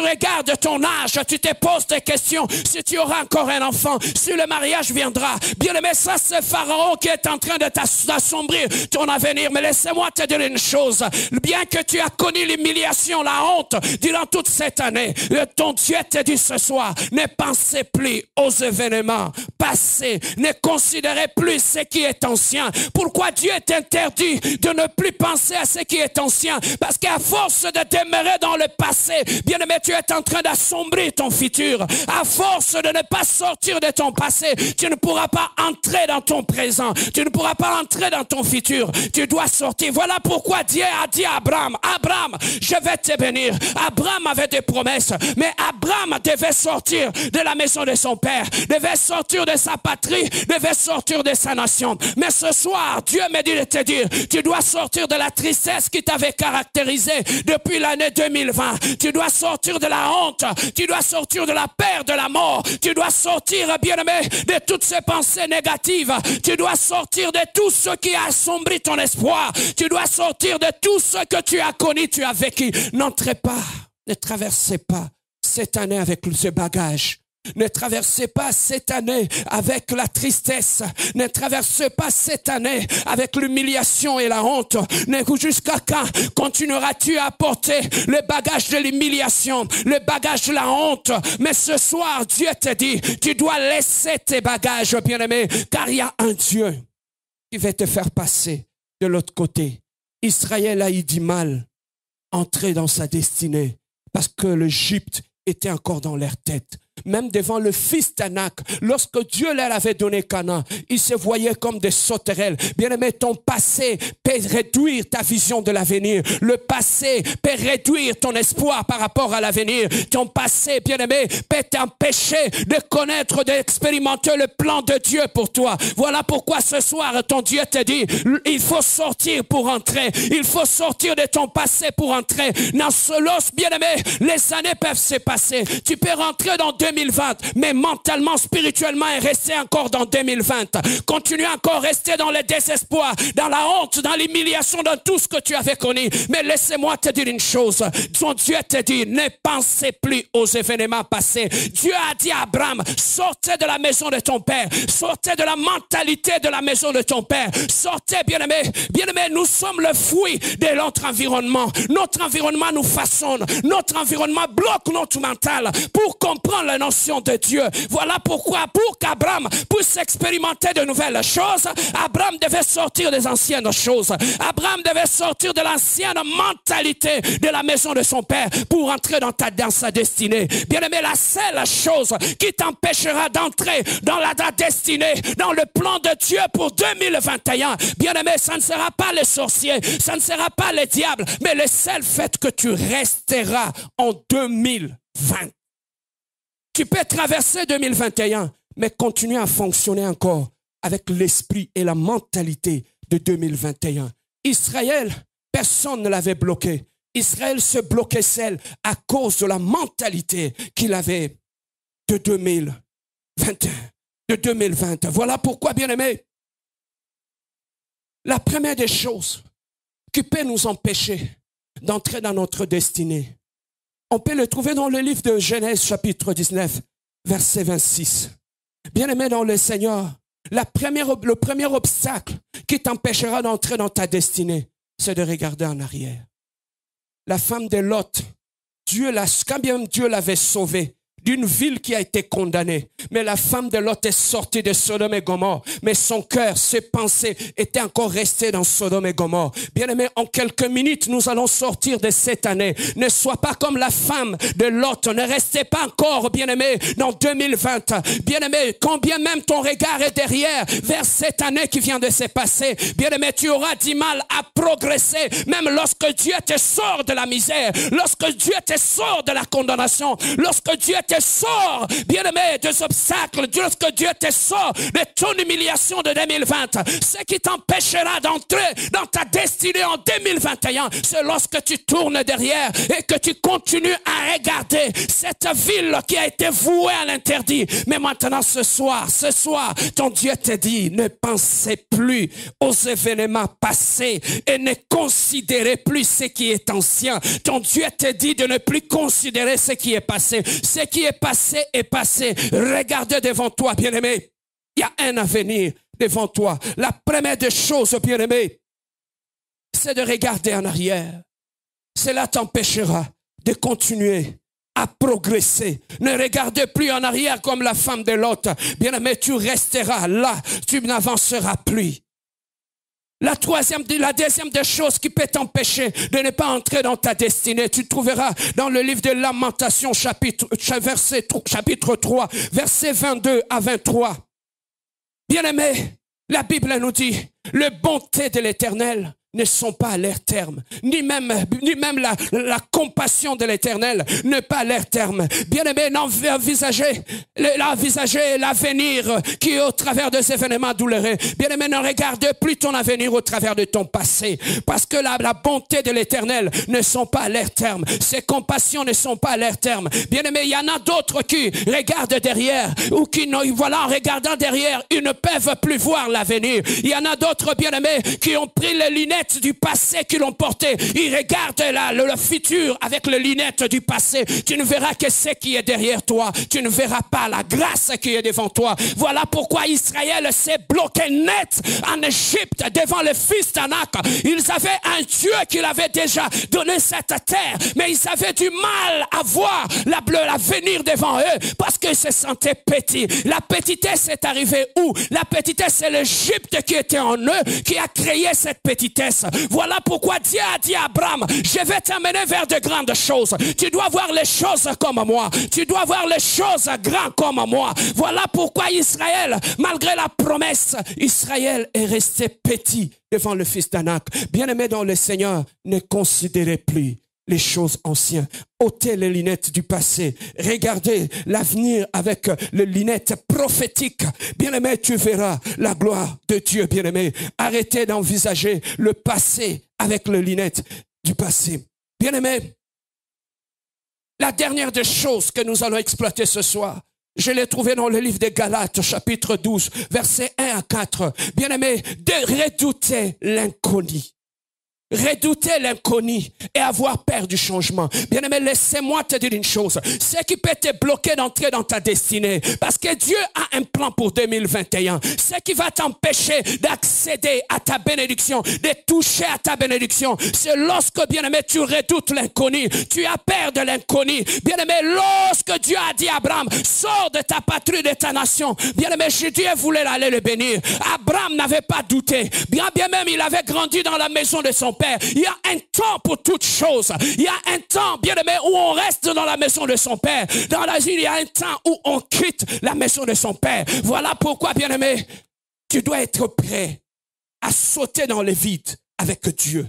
regardes ton âge, tu te poses des questions. Si tu auras encore un enfant, si le mariage viendra. Bien-aimé, ça c'est Pharaon qui est en train de t'assombrir ton avenir. Mais laissez-moi te dire une chose. Bien que tu as connu l'humiliation, la honte durant toute cette année, ton Dieu te dit ce soir, ne pensez plus aux événements passés. Ne considérez plus ce qui est ancien. Pourquoi Dieu t'interdit de ne plus penser à ce qui est ancien? Parce qu'à force de demeurer dans le passé, bien-aimé, tu es en train d'assombrir ton futur. À force de ne pas sortir de ton passé, tu ne pourras pas entrer dans ton présent. Tu ne pourras pas entrer dans ton futur. Tu dois sortir. Voilà pourquoi Dieu a dit à Abraham, Abraham, je vais te bénir. Abraham avait des promesses, mais Abraham devait sortir de la maison de son père, devait sortir de sa patrie, devait sortir de sa nation. Mais ce soir, Dieu me dit de te dire, tu dois sortir de la tristesse qui t'avait caractérisé depuis l'année 2020. Tu dois sortir de la honte, tu dois sortir de la peur, de la mort. Tu dois sortir, bien-aimé, de toutes ces pensées négatives. Tu dois sortir de tout ce qui a assombri ton espoir. Tu dois sortir de tout ce que tu as connu, tu as vécu. N'entrez pas, ne traversez pas cette année avec ce bagage. Ne traversez pas cette année avec la tristesse. Ne traversez pas cette année avec l'humiliation et la honte. Jusqu'à quand continueras-tu à porter le bagage de l'humiliation, le bagage de la honte? Mais ce soir, Dieu te dit, tu dois laisser tes bagages, bien-aimé, car il y a un Dieu qui va te faire passer de l'autre côté. Israël a eu du mal à entrer dans sa destinée parce que l'Égypte était encore dans leur tête. Même devant le fils d'Anak, lorsque Dieu leur avait donné Canaan, ils se voyaient comme des sauterelles. Bien-aimé, ton passé peut réduire ta vision de l'avenir. Le passé peut réduire ton espoir par rapport à l'avenir. Ton passé, bien-aimé, peut t'empêcher de connaître, d'expérimenter le plan de Dieu pour toi. Voilà pourquoi ce soir, ton Dieu te dit, il faut sortir pour entrer. Il faut sortir de ton passé pour entrer. Dans ce loss, bien-aimé, les années peuvent se passer. Tu peux rentrer dans 2020, mais mentalement, spirituellement, et rester encore dans 2020. Continue encore à rester dans le désespoir, dans la honte, dans l'humiliation, dans tout ce que tu avais connu. Mais laissez-moi te dire une chose. Ton Dieu te dit, ne pensez plus aux événements passés. Dieu a dit à Abraham, sortez de la maison de ton père. Sortez de la mentalité de la maison de ton père. Sortez, bien-aimé. Bien-aimé, nous sommes le fruit de notre environnement. Notre environnement nous façonne. Notre environnement bloque notre mental pour comprendre la notion de Dieu. Voilà pourquoi, pour qu'Abraham puisse expérimenter de nouvelles choses, Abraham devait sortir des anciennes choses. Abraham devait sortir de l'ancienne mentalité de la maison de son père pour entrer dans sa destinée. Bien-aimé, la seule chose qui t'empêchera d'entrer dans ta destinée, dans le plan de Dieu pour 2021, bien-aimé, ça ne sera pas les sorciers, ça ne sera pas les diables, mais le seul fait que tu resteras en 2020. Tu peux traverser 2021, mais continuer à fonctionner encore avec l'esprit et la mentalité de 2021. Israël, personne ne l'avait bloqué. Israël se bloquait seul à cause de la mentalité qu'il avait de 2021, de 2020. Voilà pourquoi, bien-aimé, la première des choses qui peut nous empêcher d'entrer dans notre destinée, on peut le trouver dans le livre de Genèse, chapitre 19, verset 26. Bien-aimé dans le Seigneur, le premier obstacle qui t'empêchera d'entrer dans ta destinée, c'est de regarder en arrière. La femme de Lot, quand bien Dieu l'avait sauvée d'une ville qui a été condamnée, mais la femme de Lot est sortie de Sodome et Gomorrhe, mais son cœur, ses pensées étaient encore restées dans Sodome et Gomorrhe. Bien-aimés, en quelques minutes, nous allons sortir de cette année. Ne sois pas comme la femme de Lot, ne restez pas encore, bien-aimés, dans 2020. Bien-aimés, combien même ton regard est derrière, vers cette année qui vient de se passer, bien-aimés, tu auras du mal à progresser, même lorsque Dieu te sort de la misère, lorsque Dieu te sort de la condamnation, lorsque Dieu te te sors, bien-aimé, des obstacles, lorsque Dieu te sort de ton humiliation de 2020, ce qui t'empêchera d'entrer dans ta destinée en 2021, c'est lorsque tu tournes derrière et que tu continues à regarder cette ville qui a été vouée à l'interdit. Mais maintenant, ce soir, ton Dieu te dit, ne pensez plus aux événements passés et ne considérez plus ce qui est ancien. Ton Dieu te dit de ne plus considérer ce qui est passé. Ce qui est passé est passé. Regarde devant toi, bien-aimé. Il y a un avenir devant toi. La première des choses, bien-aimé, c'est de regarder en arrière. Cela t'empêchera de continuer à progresser. Ne regardez plus en arrière comme la femme de l'autre. Bien-aimé, tu resteras là. Tu n'avanceras plus. La deuxième des choses qui peut t'empêcher de ne pas entrer dans ta destinée, tu trouveras dans le livre de Lamentations, chapitre 3, versets 22 à 23. Bien-aimé, la Bible nous dit, les bontés de l'Éternel ne sont pas à leur terme, ni même la compassion de l'Éternel n'est pas à leur terme. Bien-aimé, envisagez l'avenir qui est au travers des événements douloureux. Bien-aimé, ne regarde plus ton avenir au travers de ton passé, parce que la bonté de l'Éternel ne sont pas à leur terme. Ses compassions ne sont pas à leur terme. Bien-aimé, il y en a d'autres qui regardent derrière, ou qui, voilà, en regardant derrière, ils ne peuvent plus voir l'avenir. Il y en a d'autres, bien-aimé, qui ont pris les lunettes du passé qu'ils l'ont porté. Ils regardent le futur avec les lunettes du passé. Tu ne verras que ce qui est derrière toi. Tu ne verras pas la grâce qui est devant toi. Voilà pourquoi Israël s'est bloqué net en Égypte devant les fils d'Anak. Ils avaient un Dieu qui l'avait déjà donné cette terre, mais ils avaient du mal à voir l'avenir devant eux parce qu'ils se sentaient petits. La petitesse est arrivée où? La petitesse, c'est l'Égypte qui était en eux, qui a créé cette petitesse. Voilà pourquoi Dieu a dit à Abraham, je vais t'amener vers de grandes choses. Tu dois voir les choses comme moi. Tu dois voir les choses grandes comme moi. Voilà pourquoi Israël, malgré la promesse, Israël est resté petit devant le fils d'Anak. Bien-aimé dans le Seigneur, ne considérez plus les choses anciennes. Ôtez les lunettes du passé. Regardez l'avenir avec les lunettes prophétiques. Bien-aimé, tu verras la gloire de Dieu, bien-aimé. Arrêtez d'envisager le passé avec les lunettes du passé. Bien-aimé, la dernière des choses que nous allons exploiter ce soir, je l'ai trouvé dans le livre des Galates, chapitre 12, versets 1 à 4. Bien-aimé, de redouter l'inconnu. Redouter l'inconnu et avoir peur du changement. Bien-aimé, laissez-moi te dire une chose. Ce qui peut te bloquer d'entrer dans ta destinée, parce que Dieu a un plan pour 2021. Ce qui va t'empêcher d'accéder à ta bénédiction, de toucher à ta bénédiction, c'est lorsque, bien-aimé, tu redoutes l'inconnu. Tu as peur de l'inconnu. Bien-aimé, lorsque Dieu a dit à Abraham, sors de ta patrie, de ta nation. Bien-aimé, Dieu voulait aller le bénir. Abraham n'avait pas douté. Bien même, il avait grandi dans la maison de son père. Il y a un temps pour toutes choses. Il y a un temps, bien-aimé, où on reste dans la maison de son père. Dans l'asile, il y a un temps où on quitte la maison de son père. Voilà pourquoi, bien-aimé, tu dois être prêt à sauter dans le vide avec Dieu.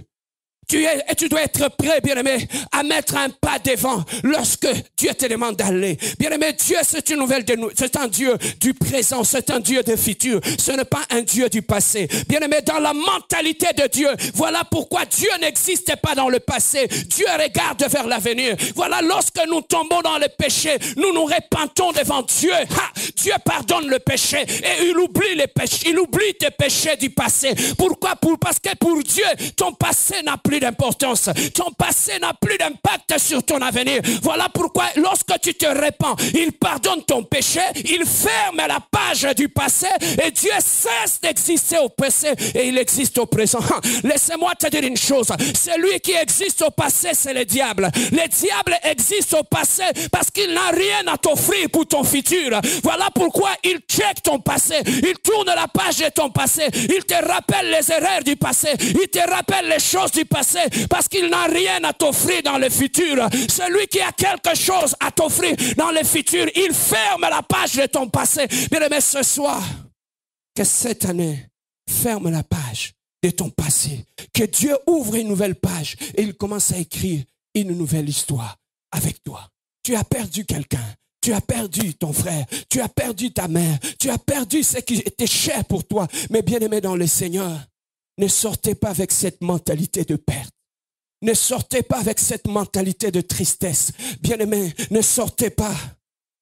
Tu dois être prêt, bien-aimé, à mettre un pas devant lorsque Dieu te demande d'aller. Bien-aimé, Dieu, c'est une nouvelle de nous. C'est un Dieu du présent, c'est un Dieu du futur. Ce n'est pas un Dieu du passé. Bien-aimé, dans la mentalité de Dieu, voilà pourquoi Dieu n'existe pas dans le passé. Dieu regarde vers l'avenir. Voilà, lorsque nous tombons dans le péché, nous nous repentons devant Dieu. Dieu pardonne le péché et il oublie les péchés. Il oublie tes péchés du passé. Pourquoi? Parce que pour Dieu, ton passé n'a plus d'importance. Ton passé n'a plus d'impact sur ton avenir. Voilà pourquoi lorsque tu te repens, il pardonne ton péché, il ferme la page du passé et Dieu cesse d'exister au passé et il existe au présent. Laissez-moi te dire une chose, celui qui existe au passé, c'est le diable. Le diable existe au passé parce qu'il n'a rien à t'offrir pour ton futur. Voilà pourquoi il check ton passé, il tourne la page de ton passé, il te rappelle les erreurs du passé, il te rappelle les choses du passé, parce qu'il n'a rien à t'offrir dans le futur. Celui qui a quelque chose à t'offrir dans le futur, il ferme la page de ton passé. Bien-aimé, ce soir, que cette année, ferme la page de ton passé. Que Dieu ouvre une nouvelle page et il commence à écrire une nouvelle histoire avec toi. Tu as perdu quelqu'un. Tu as perdu ton frère, tu as perdu ta mère, tu as perdu ce qui était cher pour toi. Mais bien-aimés dans le Seigneur, ne sortez pas avec cette mentalité de perte. Ne sortez pas avec cette mentalité de tristesse. Bien-aimés, ne sortez pas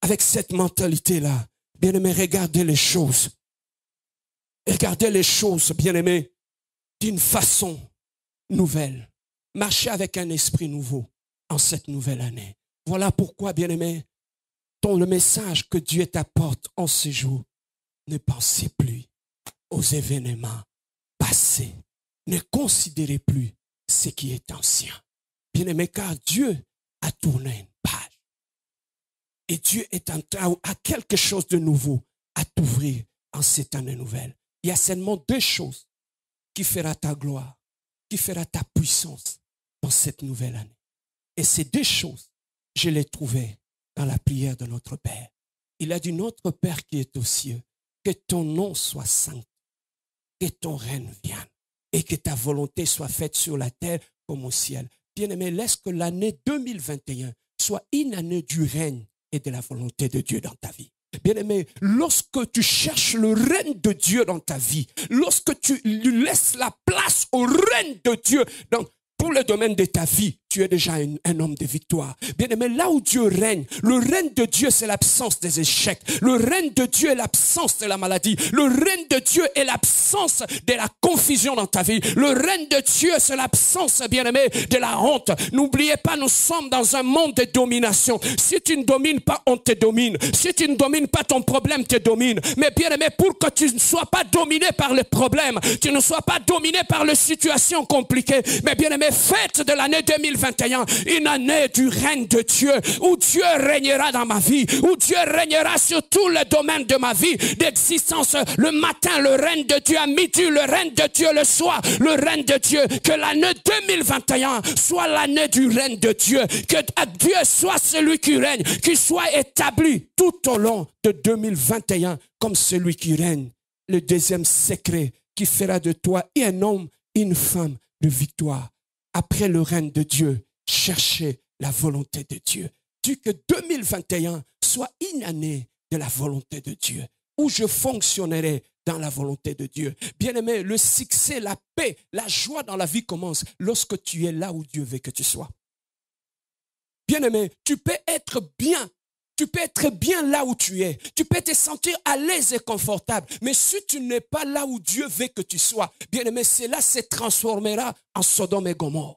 avec cette mentalité-là. Bien-aimés, regardez les choses. Regardez les choses, bien-aimés, d'une façon nouvelle. Marchez avec un esprit nouveau en cette nouvelle année. Voilà pourquoi, bien-aimés, le message que Dieu t'apporte en ce jour, ne pensez plus aux événements passés. Ne considérez plus ce qui est ancien. Bien-aimé, car Dieu a tourné une page. Et Dieu est en train à quelque chose de nouveau à t'ouvrir en cette année nouvelle. Il y a seulement deux choses qui feront ta gloire, qui feront ta puissance dans cette nouvelle année. Et ces deux choses, je les trouvais dans la prière de notre Père. Il a dit, notre Père qui est aux cieux, que ton nom soit sanctifié, que ton règne vienne et que ta volonté soit faite sur la terre comme au ciel. Bien-aimé, laisse que l'année 2021 soit une année du règne et de la volonté de Dieu dans ta vie. Bien-aimé, lorsque tu cherches le règne de Dieu dans ta vie, lorsque tu lui laisses la place au règne de Dieu dans pour le domaine de ta vie, tu es déjà un homme de victoire. Bien-aimé, là où Dieu règne, le règne de Dieu, c'est l'absence des échecs. Le règne de Dieu est l'absence de la maladie. Le règne de Dieu est l'absence de la confusion dans ta vie. Le règne de Dieu, c'est l'absence, bien-aimé, de la honte. N'oubliez pas, nous sommes dans un monde de domination. Si tu ne domines pas, on te domine. Si tu ne domines pas, ton problème te domine. Mais bien-aimé, pour que tu ne sois pas dominé par le problème, tu ne sois pas dominé par les situations compliquées, mais bien-aimé, fête de l'année 2021, une année du règne de Dieu, où Dieu régnera dans ma vie, où Dieu régnera sur tout le domaine de ma vie d'existence. Le matin, le règne de Dieu, à midi, le règne de Dieu, le soir, le règne de Dieu. Que l'année 2021 soit l'année du règne de Dieu, que Dieu soit celui qui règne, qu'il soit établi tout au long de 2021 comme celui qui règne. Le deuxième secret qui fera de toi un homme, une femme de victoire. Après le règne de Dieu, cherchez la volonté de Dieu. Dis que 2021 soit une année de la volonté de Dieu, où je fonctionnerai dans la volonté de Dieu. Bien-aimé, le succès, la paix, la joie dans la vie commence lorsque tu es là où Dieu veut que tu sois. Bien-aimé, tu peux être bien là où tu es. Tu peux te sentir à l'aise et confortable. Mais si tu n'es pas là où Dieu veut que tu sois, bien-aimé, cela se transformera en Sodome et Gomorrhe.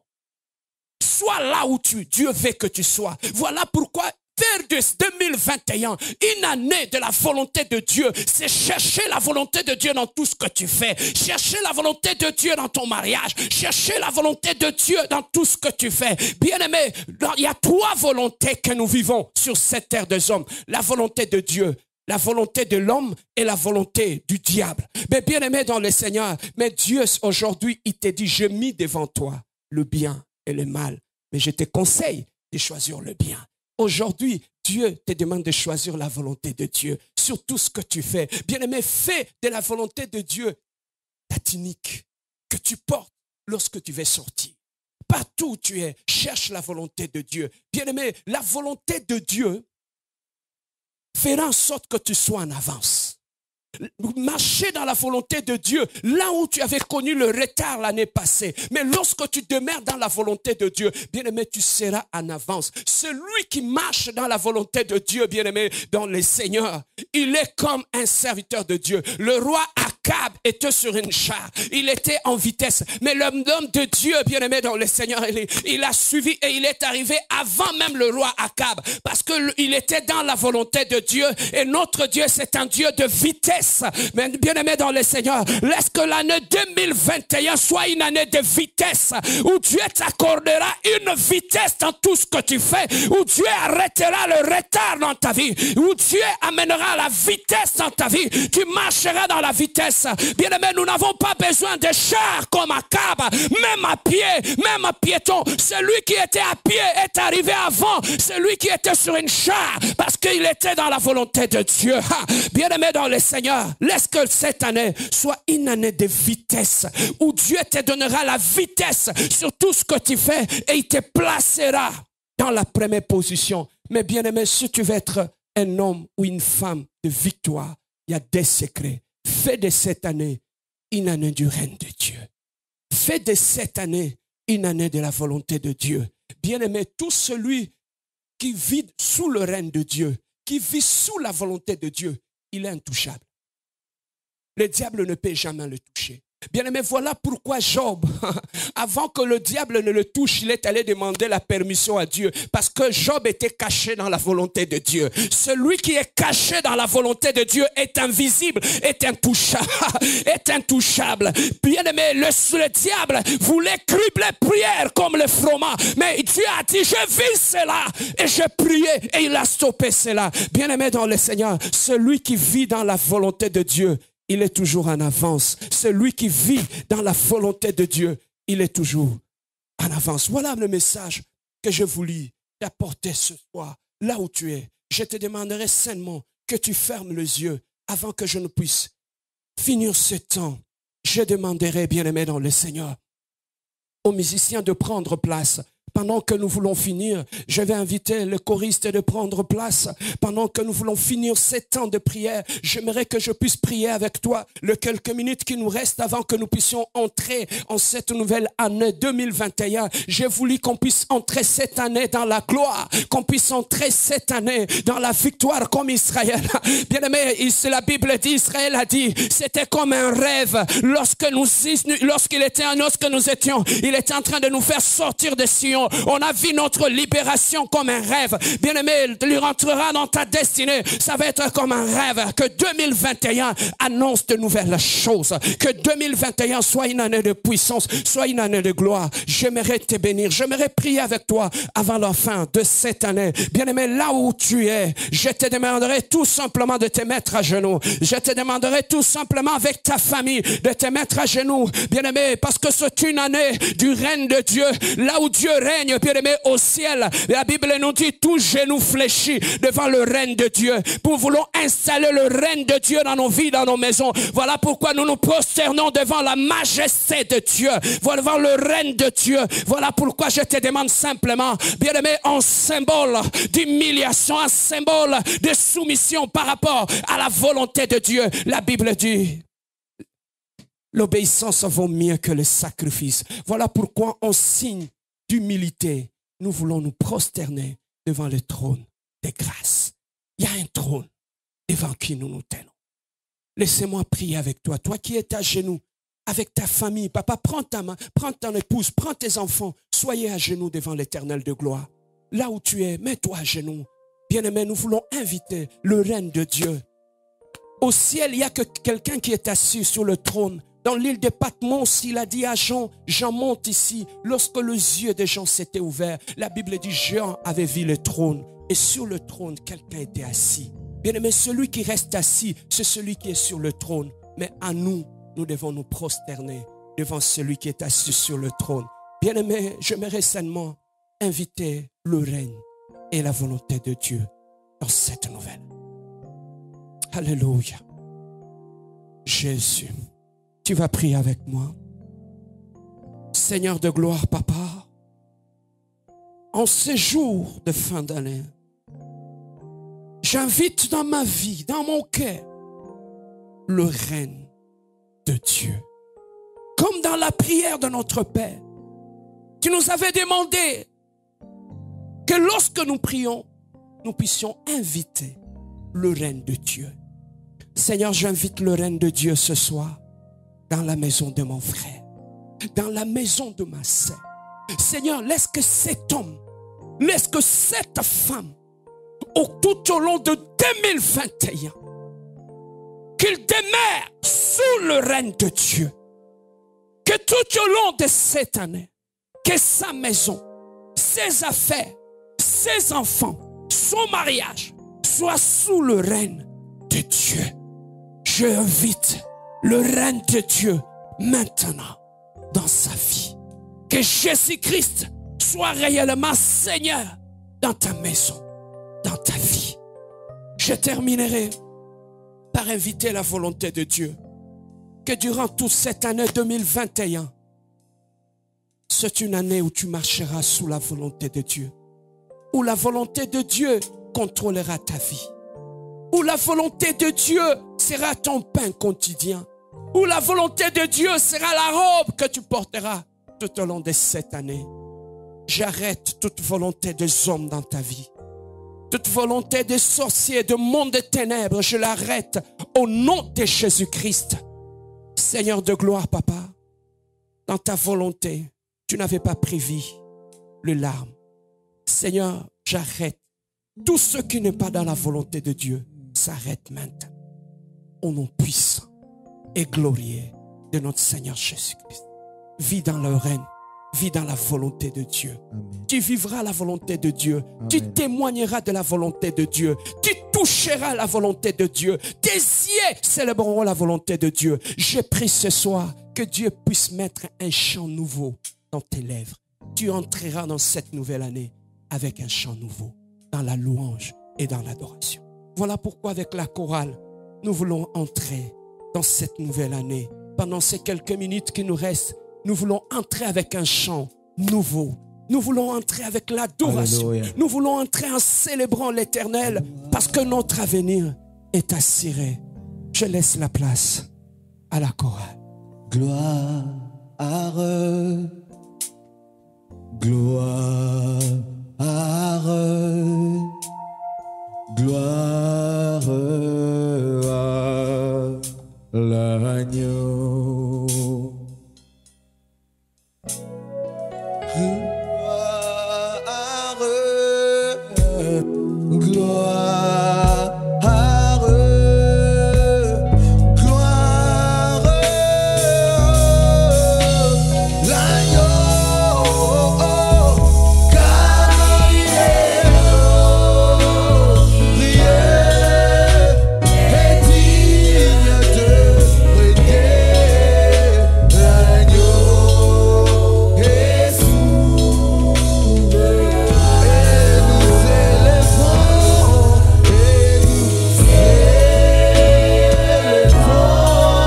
Sois là où Dieu veut que tu sois. Voilà pourquoi faire de 2021 une année de la volonté de Dieu, c'est chercher la volonté de Dieu dans tout ce que tu fais. Chercher la volonté de Dieu dans ton mariage. Chercher la volonté de Dieu dans tout ce que tu fais. Bien-aimé, il y a trois volontés que nous vivons sur cette terre des hommes. La volonté de Dieu, la volonté de l'homme et la volonté du diable. Mais bien-aimé dans le Seigneur, mais Dieu aujourd'hui, il te dit, j'ai mis devant toi le bien et le mal. Mais je te conseille de choisir le bien. Aujourd'hui, Dieu te demande de choisir la volonté de Dieu sur tout ce que tu fais. Bien-aimé, fais de la volonté de Dieu ta tunique que tu portes lorsque tu vas sortir. Partout où tu es, cherche la volonté de Dieu. Bien-aimé, la volonté de Dieu fera en sorte que tu sois en avance. Marcher dans la volonté de Dieu, là où tu avais connu le retard l'année passée. Mais lorsque tu demeures dans la volonté de Dieu, bien-aimé, tu seras en avance. Celui qui marche dans la volonté de Dieu, bien-aimé, dans le Seigneur, il est comme un serviteur de Dieu. Le roi Akab était sur une char. Il était en vitesse. Mais l'homme de Dieu, bien-aimé, dans le Seigneur, il a suivi et il est arrivé avant même le roi Akab. Parce qu'il était dans la volonté de Dieu. Et notre Dieu, c'est un Dieu de vitesse. Mais bien-aimé dans le Seigneur, laisse que l'année 2021 soit une année de vitesse, où Dieu t'accordera une vitesse dans tout ce que tu fais, où Dieu arrêtera le retard dans ta vie, où Dieu amènera la vitesse dans ta vie. Tu marcheras dans la vitesse. Bien-aimé, nous n'avons pas besoin de chars comme Akab, même à pied, même à piéton. Celui qui était à pied est arrivé avant celui qui était sur une char, parce qu'il était dans la volonté de Dieu. Bien-aimé dans le Seigneur, laisse que cette année soit une année de vitesse, où Dieu te donnera la vitesse sur tout ce que tu fais et il te placera dans la première position. Mais bien-aimé, si tu veux être un homme ou une femme de victoire, il y a des secrets. Fais de cette année une année du règne de Dieu. Fais de cette année une année de la volonté de Dieu. Bien-aimé, tout celui qui vit sous le règne de Dieu, qui vit sous la volonté de Dieu, il est intouchable. Le diable ne peut jamais le toucher. Bien-aimé, voilà pourquoi Job, avant que le diable ne le touche, il est allé demander la permission à Dieu. Parce que Job était caché dans la volonté de Dieu. Celui qui est caché dans la volonté de Dieu est invisible, est intouchable. Est intouchable. Bien-aimé, le diable voulait cribler prière comme le froment. Mais Dieu a dit, je vis cela. Et je priais et il a stoppé cela. Bien-aimé dans le Seigneur, celui qui vit dans la volonté de Dieu, il est toujours en avance. Celui qui vit dans la volonté de Dieu, il est toujours en avance. Voilà le message que je voulais t'apporter ce soir. Là où tu es, je te demanderai sainement que tu fermes les yeux avant que je ne puisse finir ce temps. Je demanderai, bien-aimé dans le Seigneur, aux musiciens de prendre place. Pendant que nous voulons finir, je vais inviter le choriste de prendre place. Pendant que nous voulons finir ces temps de prière, j'aimerais que je puisse prier avec toi les quelques minutes qui nous restent avant que nous puissions entrer en cette nouvelle année 2021. J'ai voulu qu'on puisse entrer cette année dans la gloire, qu'on puisse entrer cette année dans la victoire comme Israël. Bien aimé, la Bible dit, Israël a dit, c'était comme un rêve. Lorsque nous étions, il était en train de nous faire sortir de Sion. On a vu notre libération comme un rêve. Bien-aimé, tu rentreras dans ta destinée. Ça va être comme un rêve. Que 2021 annonce de nouvelles choses. Que 2021 soit une année de puissance, soit une année de gloire. J'aimerais te bénir. J'aimerais prier avec toi avant la fin de cette année. Bien-aimé, là où tu es, je te demanderai tout simplement de te mettre à genoux. Je te demanderai tout simplement avec ta famille de te mettre à genoux. Bien-aimé, parce que c'est une année du règne de Dieu. Là où Dieu règne, bien-aimé, au ciel. La Bible nous dit, tout genou fléchit devant le règne de Dieu. Nous voulons installer le règne de Dieu dans nos vies, dans nos maisons. Voilà pourquoi nous nous prosternons devant la majesté de Dieu, devant le règne de Dieu. Voilà pourquoi je te demande simplement, bien-aimé, un symbole d'humiliation, un symbole de soumission par rapport à la volonté de Dieu. La Bible dit, l'obéissance vaut mieux que le sacrifice. Voilà pourquoi on signe d'humilité, nous voulons nous prosterner devant le trône des grâces. Il y a un trône devant qui nous nous tenons. Laissez-moi prier avec toi. Toi qui es à genoux, avec ta famille, papa, prends ta main, prends ton épouse, prends tes enfants. Soyez à genoux devant l'Éternel de gloire. Là où tu es, mets-toi à genoux. Bien-aimé, nous voulons inviter le règne de Dieu. Au ciel, il n'y a que quelqu'un qui est assis sur le trône. Dans l'île de Patmos, il a dit à Jean, « Jean monte ici. » Lorsque les yeux de Jean s'étaient ouverts, la Bible dit, « Jean avait vu le trône. » Et sur le trône, quelqu'un était assis. Bien-aimé, celui qui reste assis, c'est celui qui est sur le trône. Mais à nous, nous devons nous prosterner devant celui qui est assis sur le trône. Bien-aimé, j'aimerais seulement inviter le règne et la volonté de Dieu dans cette nouvelle. Alléluia. Jésus. Tu vas prier avec moi. Seigneur de gloire, Papa, en ces jours de fin d'année, j'invite dans ma vie, dans mon cœur, le règne de Dieu. Comme dans la prière de notre Père, qui nous avait demandé que lorsque nous prions, nous puissions inviter le règne de Dieu. Seigneur, j'invite le règne de Dieu ce soir. Dans la maison de mon frère, dans la maison de ma sœur. Seigneur, laisse que cet homme, laisse que cette femme, tout au long de 2021, qu'il demeure sous le règne de Dieu. Que tout au long de cette année, que sa maison, ses affaires, ses enfants, son mariage, soient sous le règne de Dieu. Je invite le règne de Dieu maintenant dans sa vie. Que Jésus-Christ soit réellement Seigneur dans ta maison, dans ta vie. Je terminerai par inviter la volonté de Dieu. Que durant toute cette année 2021, c'est une année où tu marcheras sous la volonté de Dieu. Où la volonté de Dieu contrôlera ta vie. où la volonté de Dieu sera ton pain quotidien, où la volonté de Dieu sera la robe que tu porteras tout au long de cette année. J'arrête toute volonté des hommes dans ta vie. Toute volonté des sorciers, de monde des ténèbres, je l'arrête au nom de Jésus-Christ. Seigneur de gloire, Papa, dans ta volonté, tu n'avais pas prévu les larmes. Seigneur, j'arrête. Tout ce qui n'est pas dans la volonté de Dieu s'arrête maintenant. Au nom puissant et glorieux de notre Seigneur Jésus-Christ. Vis dans le règne. Vis dans la volonté de Dieu. Amen. Tu vivras la volonté de Dieu. Amen. Tu témoigneras de la volonté de Dieu. Tu toucheras la volonté de Dieu. Tes yeux célébreront la volonté de Dieu. Je prie ce soir que Dieu puisse mettre un chant nouveau dans tes lèvres. Tu entreras dans cette nouvelle année avec un chant nouveau, dans la louange et dans l'adoration. Voilà pourquoi avec la chorale, nous voulons entrer dans cette nouvelle année. Pendant ces quelques minutes qui nous restent, nous voulons entrer avec un chant nouveau. Nous voulons entrer avec l'adoration. Nous voulons entrer en célébrant l'Éternel parce que notre avenir est assuré. Je laisse la place à la chorale. Gloire, gloire, gloire à l'agneau. Gloire, gloire, gloire, l'agneau, car il est digne de briller, l'agneau est sourd, et nous élevons, nos voix pour adorer l'agneau.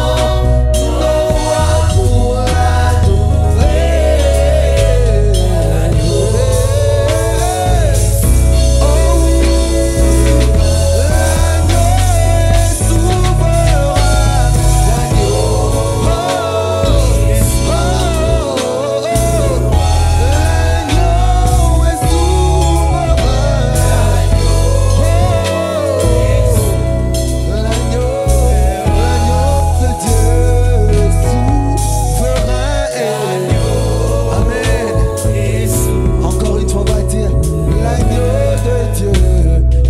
Encore une fois, on va dire l'agneau de Dieu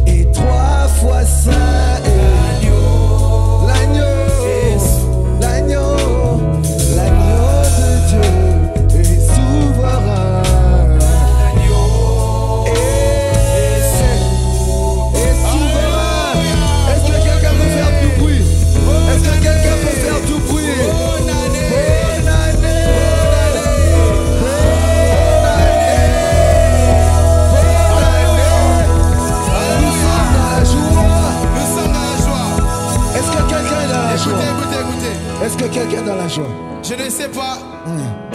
est trois fois saint. L'agneau, l'agneau, l'agneau de Dieu est souverain. Est souverain. Est-ce que quelqu'un peut faire du bruit? Est-ce que quelqu'un peut faire du bruit? Bonne année, nous sommes dans la joie. Est-ce que quelqu'un est dans la Écoutez, joie? écoutez, écoutez. Est-ce que quelqu'un est dans la joie? Je ne sais pas.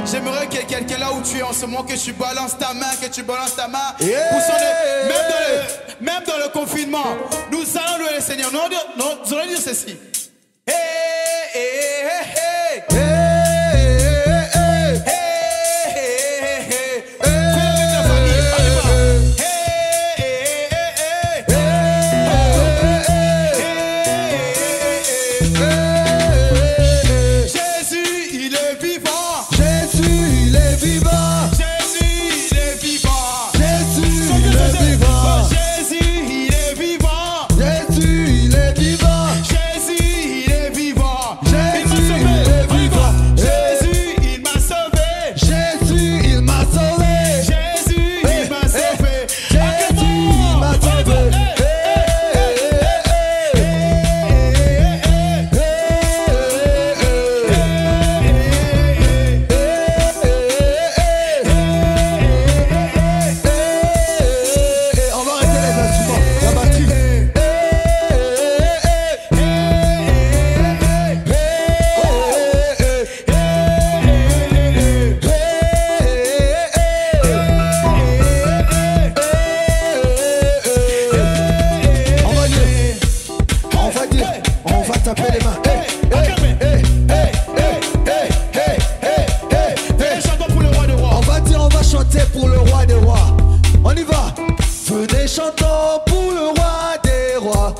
J'aimerais que quelqu'un là où tu es en ce moment, que tu balances ta main, Yeah. Pour même dans le confinement, nous allons louer le Seigneur. Nous allons dire ceci. Hey, hey, hey, hey. Jésus, il est vivant. Jésus, il est vivant. Jésus, il est vivant. Jésus, il est vivant. Jésus, il est vivant. Jésus, il est vivant. Jésus, il est vivant. Jésus, chantant pour le roi des rois.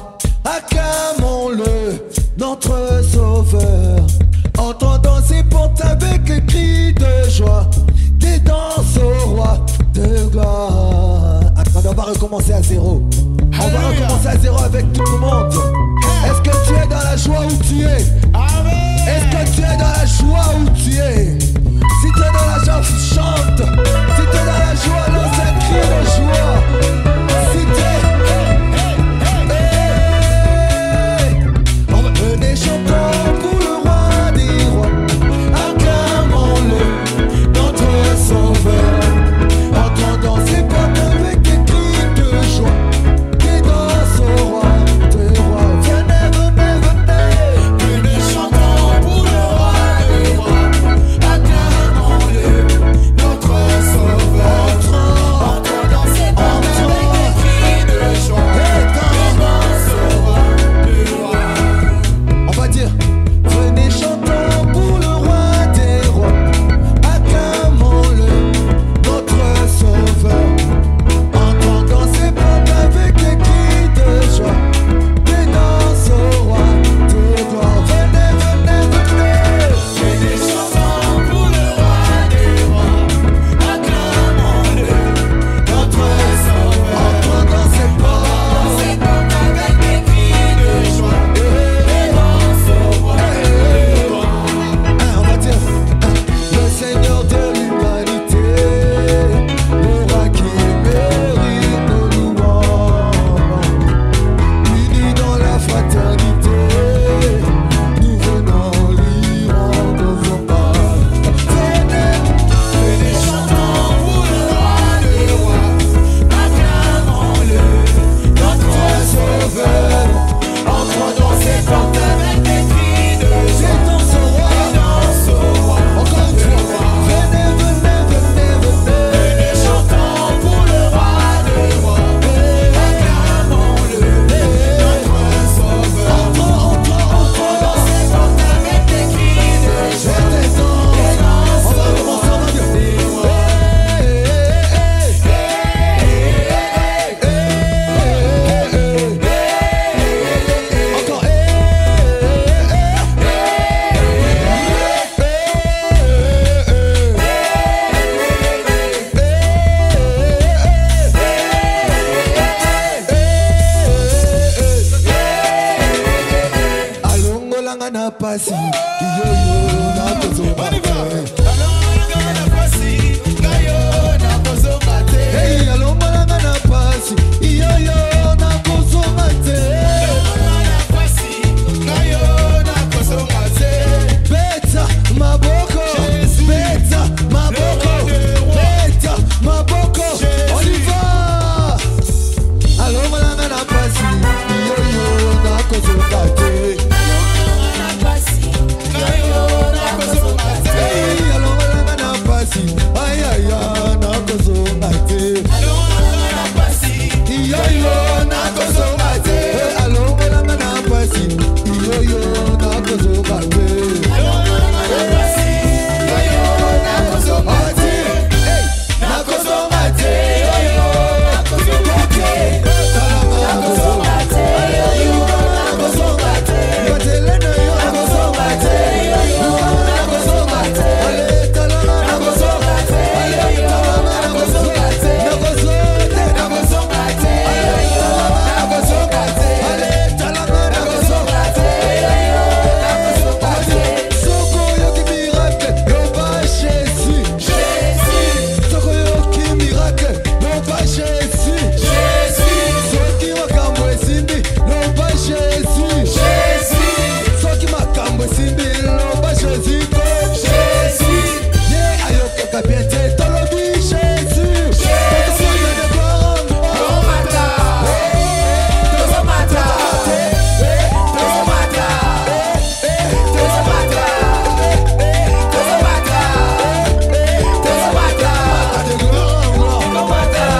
Acclamons-le, notre sauveur. Entendons ses portes avec les cris de joie, des danses au roi de gloire. Attends, on va recommencer à zéro. On va recommencer à zéro avec tout le monde. Est-ce que tu es dans la joie où tu es? Est-ce que tu es dans la joie où tu es? Si tu es dans la joie, chante. Si tu es dans la joie, lance un cri de joie. Si tu es... On va venir chanter pour le roi des rois. Acclamons-le, notre sauveur. Entendons ses portes avec des cris de joie, des danses au roi des rois. Venez, venez, venez, venez chanter pour le roi des rois. Acclamons-le, notre sauveur. Entendons ses portes avec des cris de joie, des danses au roi des rois. On va dire, venez chanter pour le roi des rois. Acclamons-le, notre sauveur. Entendons ses portes avec des cris de joie, des danses au roi de gloire. Venez, venez, venez, Venez chanter pour le roi des rois. Acclamons-le, notre sauveur. Entendons ses portes avec des cris de joie, des danses au roi de gloire. On va dire, le Seigneur de l'humanité, le roi qui mérite nos louanges. Unis dans la fraternité, nous venons lui rendre hommage. Venez chanter pour le roi des rois. Acclamons-le, notre sauveur. Entrons dans ses portes avec des cris de joie, des danses au roi. Encore une fois. Venez, venez, venez, venez. Venez chanter pour le roi des rois. Acclamons-le, notre sauveur.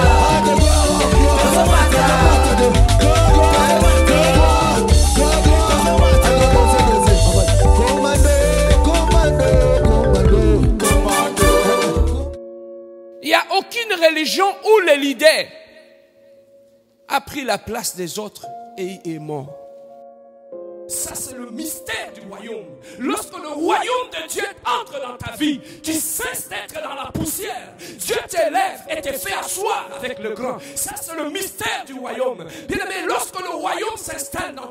Entrons dans ses portes avec des cris de joie, des danses au roi des rois. Il n'y a aucune religion où le leader a pris la place des autres et il est mort. Ça, c'est le mystère du royaume. Lorsque le royaume de Dieu entre dans ta vie, tu cesses d'être dans la poussière. Dieu t'élève et te fait asseoir avec le grand. Ça, c'est le mystère du royaume. Bien aimé, lorsque le royaume s'installe dans ta vie,